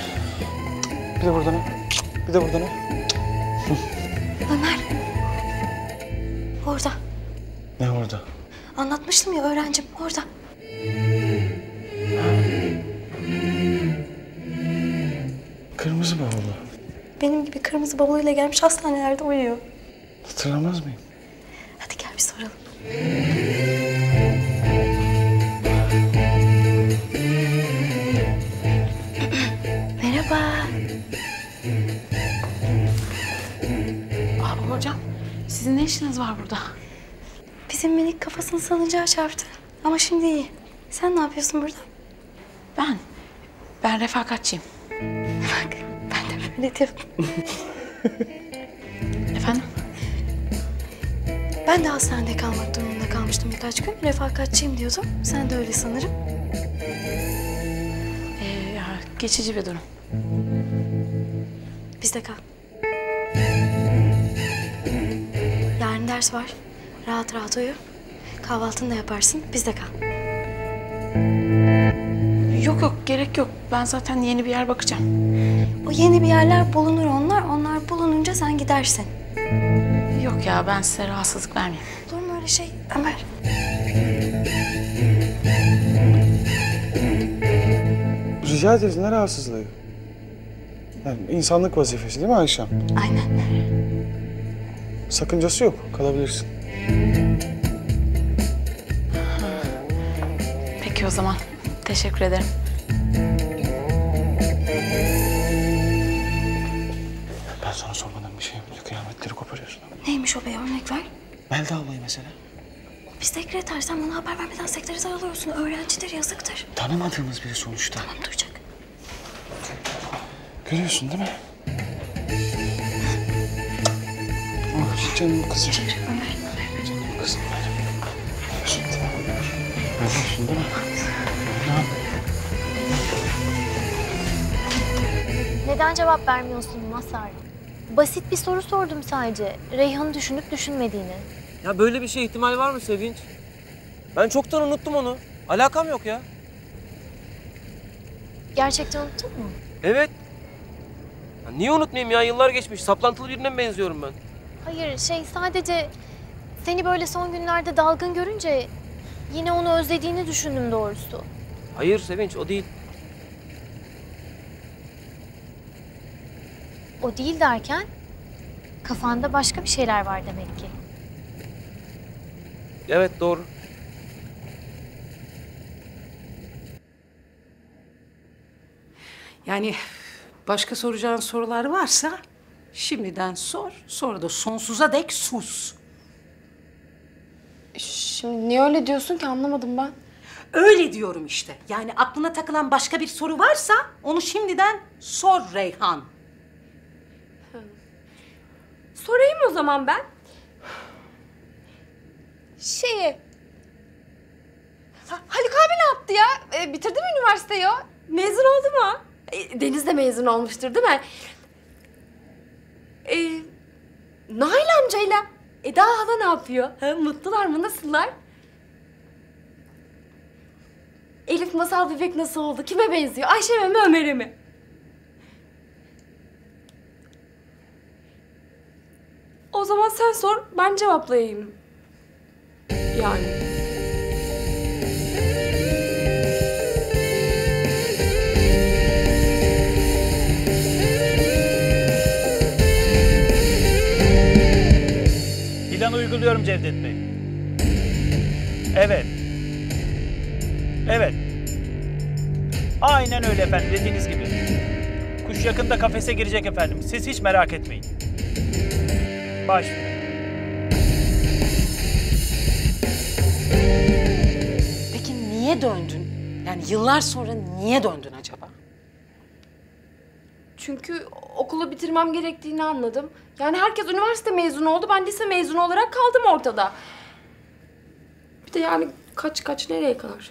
Bir de buradan öp. Bir de buradan öp. Ömer. Orada. Ne orada? Anlatmıştım ya öğrencim, orada. Kırmızı bavulu. Benim gibi kırmızı bavuluyla gelmiş, hastanelerde uyuyor. Hatırlamaz mıyım? Hadi gel bir soralım. Merhaba. Abim, hocam, sizin ne işiniz var burada? Bizim minik kafasını salıncağa çarptı. Ama şimdi iyi. Sen ne yapıyorsun burada? Ben, ben refakatçiyim. Bak, ben de böyle diyorum. Efendim? Ben de hastanede kalmak durumunda kalmıştım birkaç gün. Refakatçiyim diyordum. Sen de öyle sanırım. Ee, ya, geçici bir durum. Bizde kal. Yarın ders var. Rahat rahat uyu. Kahvaltını da yaparsın. Bizde kal. Yok yok, gerek yok. Ben zaten yeni bir yer bakacağım. O yeni bir yerler bulunur onlar. Onlar bulununca sen gidersin. Yok ya, ben size rahatsızlık vermeyeyim. Olur mu öyle şey Ömer? Rica ederiz, ne rahatsızlığı? Yani insanlık vazifesi değil mi Ayşem? Aynen. Sakıncası yok, kalabilirsin. Peki o zaman, teşekkür ederim. Ben sana sormadan bir şey yapınca kıyametleri koparıyorsun. Neymiş o bey, örnek ver. Melda ablayı mesela. Biz sekreter, sen bana haber vermeden sekreter alıyorsun. Öğrencidir, yazıktır. Tanımadığımız biri sonuçta. Tamam, duyacak. Görüyorsun değil mi? Oh, canım kızım. Çek, Ömer. Canım kızım benim. Görüyorsun değil mi? Görüyorsun değil mi? Neden cevap vermiyorsun Masar? Basit bir soru sordum sadece. Reyhan'ı düşünüp düşünmediğini. Ya böyle bir şey ihtimal var mı Sevinç? Ben çoktan unuttum onu. Alakam yok ya. Gerçekten unuttun mu? Evet. Ya niye unutmayayım ya? Yıllar geçmiş. Saplantılı birine mi benziyorum ben? Hayır şey, sadece seni böyle son günlerde dalgın görünce yine onu özlediğini düşündüm doğrusu. Hayır Sevinç, o değil. O değil derken, kafanda başka bir şeyler var demek ki. Evet, doğru. Yani başka soracağın sorular varsa şimdiden sor, sonra da sonsuza dek sus. Şimdi niye öyle diyorsun ki, anlamadım ben. Öyle diyorum işte. Yani aklına takılan başka bir soru varsa onu şimdiden sor Reyhan. Sorayım o zaman ben. Şeyi... Ha, Haluk abi ne yaptı ya? E, bitirdi mi üniversiteyi o? Mezun oldu mu? E, Deniz de mezun olmuştur değil mi? E, Nail amcayla Eda hala ne yapıyor? Ha, mutlular mı? Nasıllar? Elif masal bebek nasıl oldu? Kime benziyor? Ayşem'e mi, Ömer'e mi? O zaman sen sor, ben cevaplayayım. Yani. Planı uyguluyorum Cevdet Bey. Evet. Evet. Aynen öyle efendim, dediğiniz gibi. Kuş yakında kafese girecek efendim. Siz hiç merak etmeyin. Baş. Peki niye döndün? Yani yıllar sonra niye döndün acaba? Çünkü okulu bitirmem gerektiğini anladım. Yani herkes üniversite mezunu oldu, ben lise mezunu olarak kaldım ortada. Bir de yani kaç kaç nereye kadar?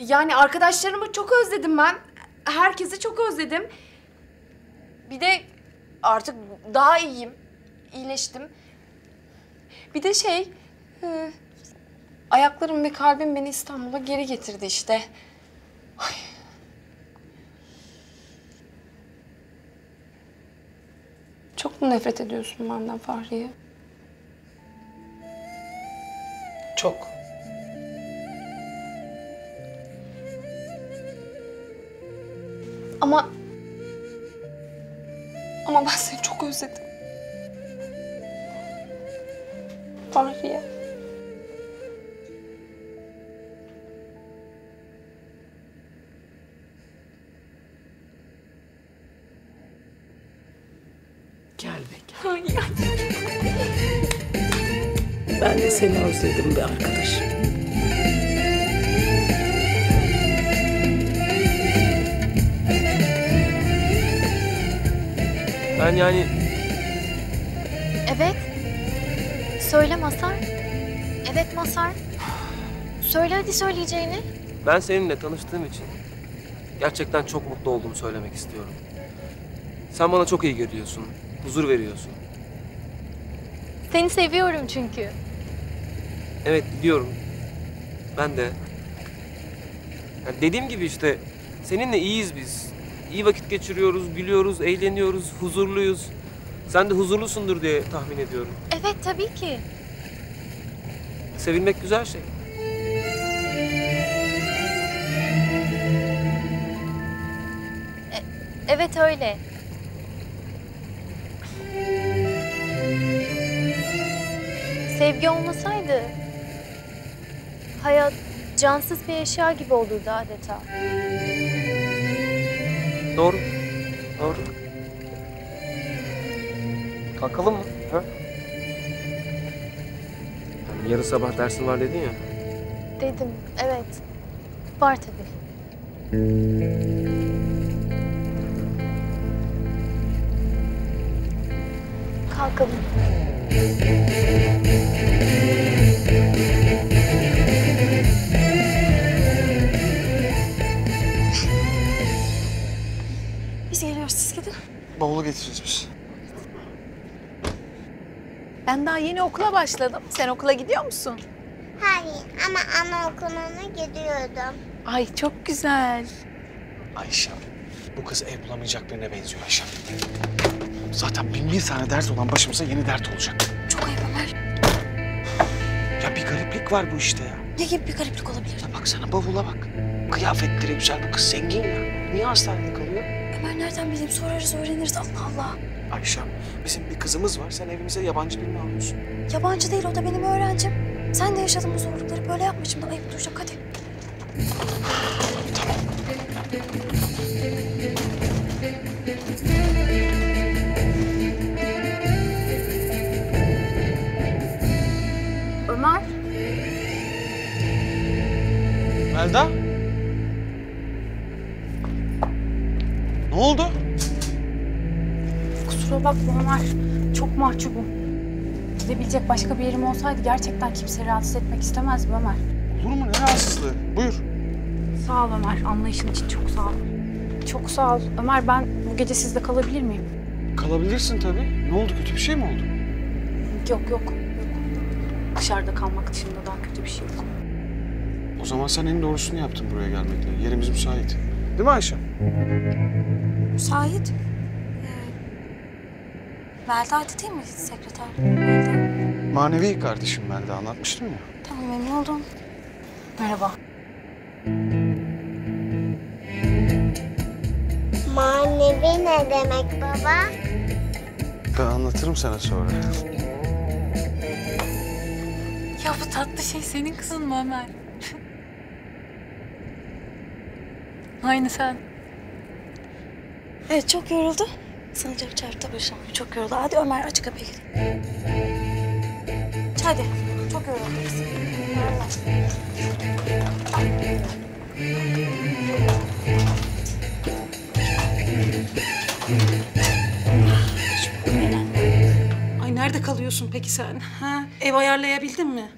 Yani arkadaşlarımı çok özledim ben. Herkesi çok özledim. Bir de artık daha iyiyim. İyileştim. Bir de şey... E, ayaklarım ve kalbim beni İstanbul'a geri getirdi işte. Ay. Çok mu nefret ediyorsun benden Fahriye? Çok. Ama... Ama ben seni çok özledim. Fahriye. Gel be gel. Ben de seni özledim be arkadaşım. Ben yani... Evet. Söyle Masar. Evet Masar. Söyle hadi söyleyeceğini. Ben seninle tanıştığım için gerçekten çok mutlu olduğumu söylemek istiyorum. Sen bana çok iyi geliyorsun. Huzur veriyorsun. Seni seviyorum çünkü. Evet biliyorum. Ben de. Yani dediğim gibi işte seninle iyiyiz biz. İyi vakit geçiriyoruz, gülüyoruz, eğleniyoruz, huzurluyuz. Sen de huzurlusundur diye tahmin ediyorum. Evet, tabii ki. Sevilmek güzel şey. E, evet, öyle. Sevgi olmasaydı... hayat cansız bir eşya gibi olurdu adeta. Doğru, doğru. Kalkalım mı? Ha? Yani yarın sabah dersin var dedin ya. Dedim, evet. Var tabii. Kalkalım. Bavulu getireceğiz biz. Ben daha yeni okula başladım. Sen okula gidiyor musun? Hayır ama anaokuluna gidiyordum. Ay çok güzel. Ayşem, bu kız ev bulamayacak birine benziyor Ayşem. Zaten bin bir tane ders olan başımıza yeni dert olacak. Çok ayıp Ömer. Ya bir gariplik var bu işte ya. Ne gibi bir gariplik olabilir? Ya baksana bavula bak. Kıyafetleri güzel, bu kız zengin ya. Niye hastanede kalıyor? Ömer nereden bileyim? Sorarız, öğreniriz. Allah Allah. Ayşem, bizim bir kızımız var. Sen evimize yabancı birini alıyorsun. Yabancı değil, o da benim öğrencim. Sen de yaşadın bu zorlukları. Böyle yapma şimdi. Ayıp duracak. Hadi. Tamam. Ömer. Melda. Ne oldu? Kusura bakma Ömer. Çok mahcubum. Gidebilecek başka bir yerim olsaydı gerçekten kimseyi rahatsız etmek istemezdim Ömer. Olur mu? Ne rahatsızlığı? Buyur. Sağ ol Ömer. Anlayışın için çok sağ ol. Çok sağ ol. Ömer ben bu gece sizde kalabilir miyim? Kalabilirsin tabii. Ne oldu? Kötü bir şey mi oldu? Yok yok. yok. Dışarıda kalmak dışında daha kötü bir şey yok. O zaman sen en doğrusunu yaptın buraya gelmekle. Yerimiz müsait. Değil mi Ayşem? Müsait. Ee, Melda'ydı değil mi sekreter? Melda. Manevi kardeşim Melda. Anlatmıştım ya. Tamam memnun oldum. Merhaba. Manevi ne demek baba? Ben anlatırım sana sonra. Ya bu tatlı şey senin kızın mı Ömer? Aynı sen. Evet çok yoruldu. Sanacak çarptı başım. Çok yoruldu. Hadi Ömer aç kapıyı. Hadi. Çok yoruldu. Ay nerede kalıyorsun peki sen? Ha? Ev ayarlayabildin mi?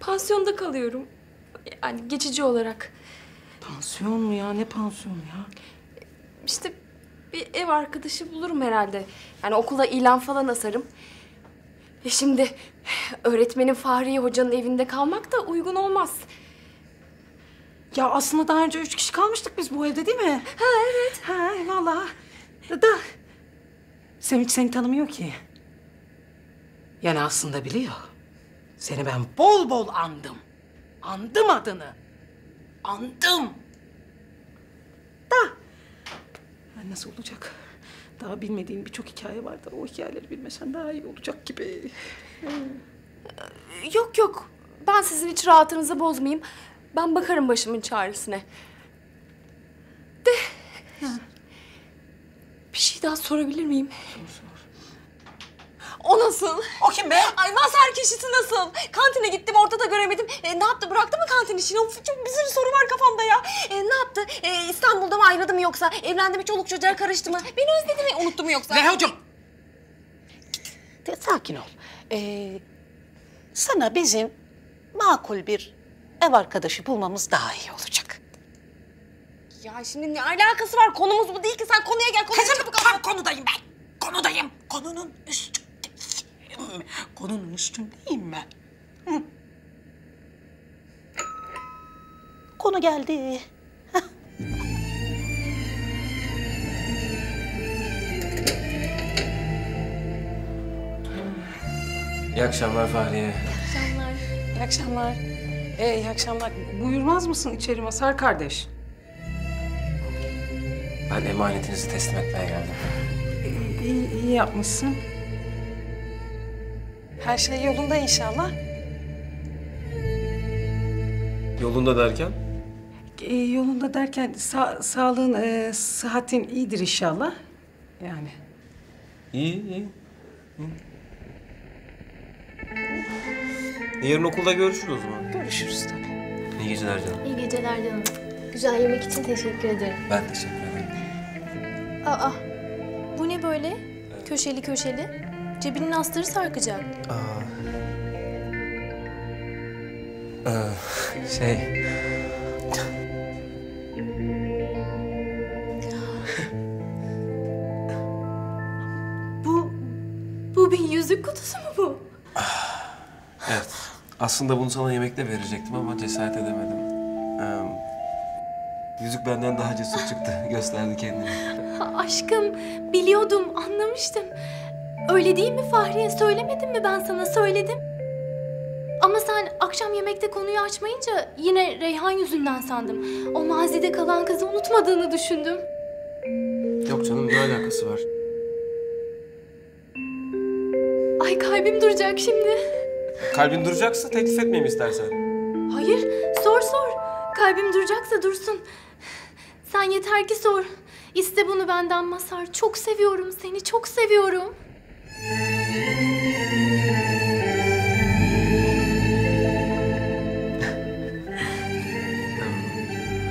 Pansiyonda kalıyorum. Yani geçici olarak. Pansiyon mu ya? Ne pansiyonu ya? İşte bir ev arkadaşı bulurum herhalde. Yani okula ilan falan asarım. E şimdi öğretmenin Fahriye Hoca'nın evinde kalmak da uygun olmaz. Ya aslında daha önce üç kişi kalmıştık biz bu evde değil mi? Ha evet. Ha vallahi. Da, da. Sevinç seni tanımıyor ki. Yani aslında biliyor. Seni ben bol bol andım. Andım adını. Andım. Da. Yani nasıl olacak? Daha bilmediğin birçok hikaye vardı. O hikayeleri bilmesen daha iyi olacak gibi. Yok yok. Ben sizin hiç rahatınızı bozmayayım. Ben bakarım başımın çaresine. De. Ha. Bir şey daha sorabilir miyim? Sor sor. O nasıl? O kim be? Ay Mazhar kişisi nasıl? Kantine gittim, ortada göremedim. E, ne yaptı? Bıraktı mı kantin işini? Of, çok bir sürü soru var kafamda ya. E, ne yaptı? E, İstanbul'da mı ayrıldı mı yoksa? Evlendi mi? Çoluk çocuğa karıştı mı? Beni özledi mi? Unuttu mu yoksa? Reha hocam. De, sakin ol. Ee, sana bizim makul bir ev arkadaşı bulmamız daha iyi olacak. Ya şimdi ne alakası var? Konumuz bu değil ki. Sen konuya gel. Konuya çabuk al. Tam konudayım ben. Konudayım. Konunun üstündeyim. Konunun üstündeyim ben. Hı. Konu geldi. Heh. İyi akşamlar Fahriye. İyi akşamlar. İyi akşamlar. Ee, iyi akşamlar. Buyurmaz mısın içeri Mazhar kardeş? Ben emanetinizi teslim etmeye geldim. İyi, iyi yapmışsın. Her şey yolunda inşallah. Yolunda derken? E, yolunda derken sa sağlığın, e, sıhhatin iyidir inşallah. Yani. İyi, iyi. Hı. Yarın okulda görüşürüz o zaman. Görüşürüz tabii. İyi geceler canım. İyi geceler canım. Güzel yemek için teşekkür ederim. Ben teşekkür ederim. Aa. Bu ne böyle? Evet. Köşeli köşeli. Cebinin astarı sarkacak. Aa. Aa, şey... bu... Bu bir yüzük kutusu mu bu? Evet. Aslında bunu sana yemekte verecektim ama cesaret edemedim. Ee, yüzük benden daha cesur çıktı. Gösterdi kendini. Aşkım, biliyordum, anlamıştım. Öyle değil mi Fahriye? Söylemedim mi ben sana? Söyledim. Ama sen akşam yemekte konuyu açmayınca yine Reyhan yüzünden sandım. O mazide kalan kızı unutmadığını düşündüm. Yok canım, ne alakası var? Ay kalbim duracak şimdi. Kalbin duracaksa teklif etmeyeyim istersen. Hayır, sor sor. Kalbim duracaksa dursun. Sen yeter ki sor. İste bunu benden Mazhar. Çok seviyorum seni, çok seviyorum.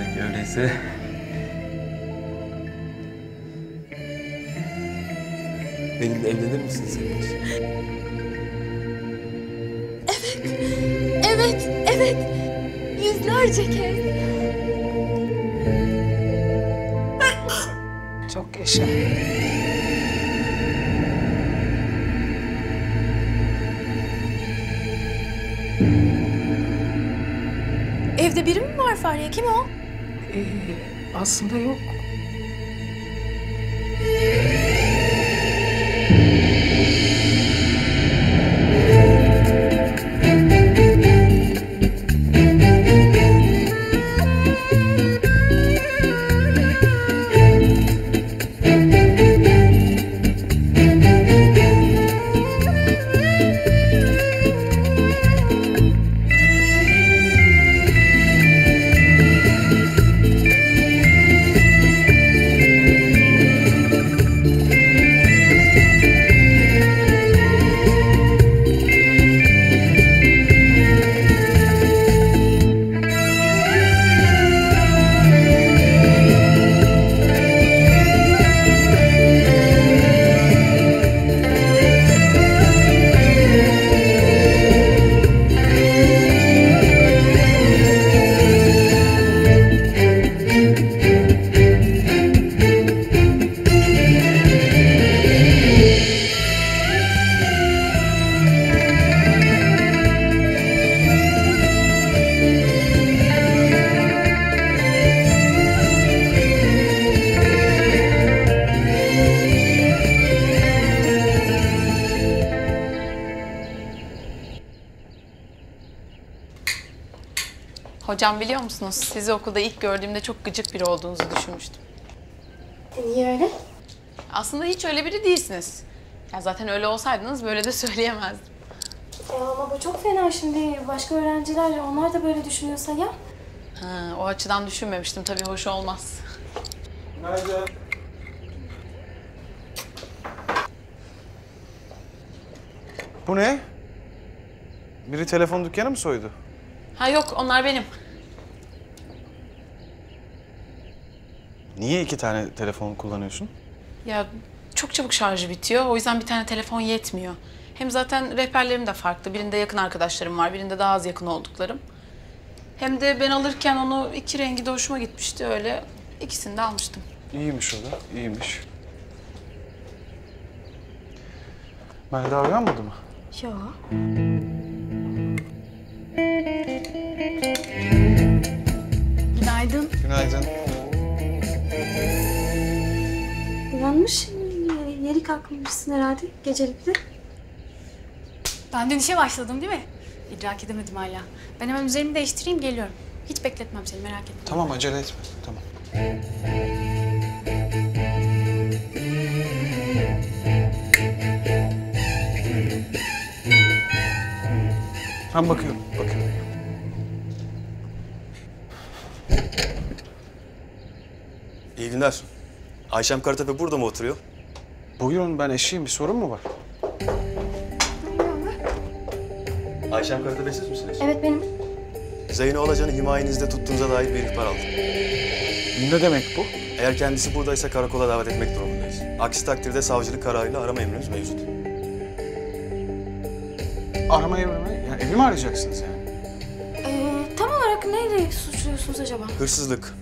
Peki öyleyse... Benimle evlenir misin Sevinç? Evet, evet, evet. Yüzlerce kez. Çok yaşa. Evde biri mi var Fahriye? Kim o? Ee, aslında yok. Hocam biliyor musunuz, sizi okulda ilk gördüğümde çok gıcık biri olduğunuzu düşünmüştüm. Niye öyle? Aslında hiç öyle biri değilsiniz. Ya zaten öyle olsaydınız böyle de söyleyemezdim. Ya ama bu çok fena şimdi. Başka öğrenciler, onlar da böyle düşünüyorsa ya. Ha, o açıdan düşünmemiştim. Tabii hoş olmaz. Nerede? Bu ne? Biri telefon dükkanı mı soydu? Ha yok, onlar benim. Niye iki tane telefon kullanıyorsun? Ya çok çabuk şarjı bitiyor. O yüzden bir tane telefon yetmiyor. Hem zaten rehberlerim de farklı. Birinde yakın arkadaşlarım var, birinde daha az yakın olduklarım. Hem de ben alırken onu iki rengi de hoşuma gitmişti öyle. İkisini de almıştım. İyiymiş o da, iyiymiş. Melda uyanmadı mı? Yok. Günaydın. Günaydın. Uyanmış, yeri kalkmamışsın herhalde gecelik de. Ben dün işe başladım değil mi? İdrak edemedim hala. Ben hemen üzerimi değiştireyim, geliyorum. Hiç bekletmem seni, merak etme. Tamam, acele etme. Tamam. Ben bakıyorum, bakıyorum. İyi günler. Ayşem Karatepe burada mı oturuyor? Buyurun, ben eşiyim. Bir sorun mu var? Ayşem Karatepe siz misiniz? Evet, benim. Zeyno olacanı himayenizde tuttuğunuza dair bir ihbar aldım. Ne demek bu? Eğer kendisi buradaysa karakola davet etmek durumundayız. Aksi takdirde savcılık kararıyla arama emrimiz mevcut. Arama emrimi? Yani evi mi arayacaksınız yani? Ee, tam olarak neyle suçluyorsunuz acaba? Hırsızlık.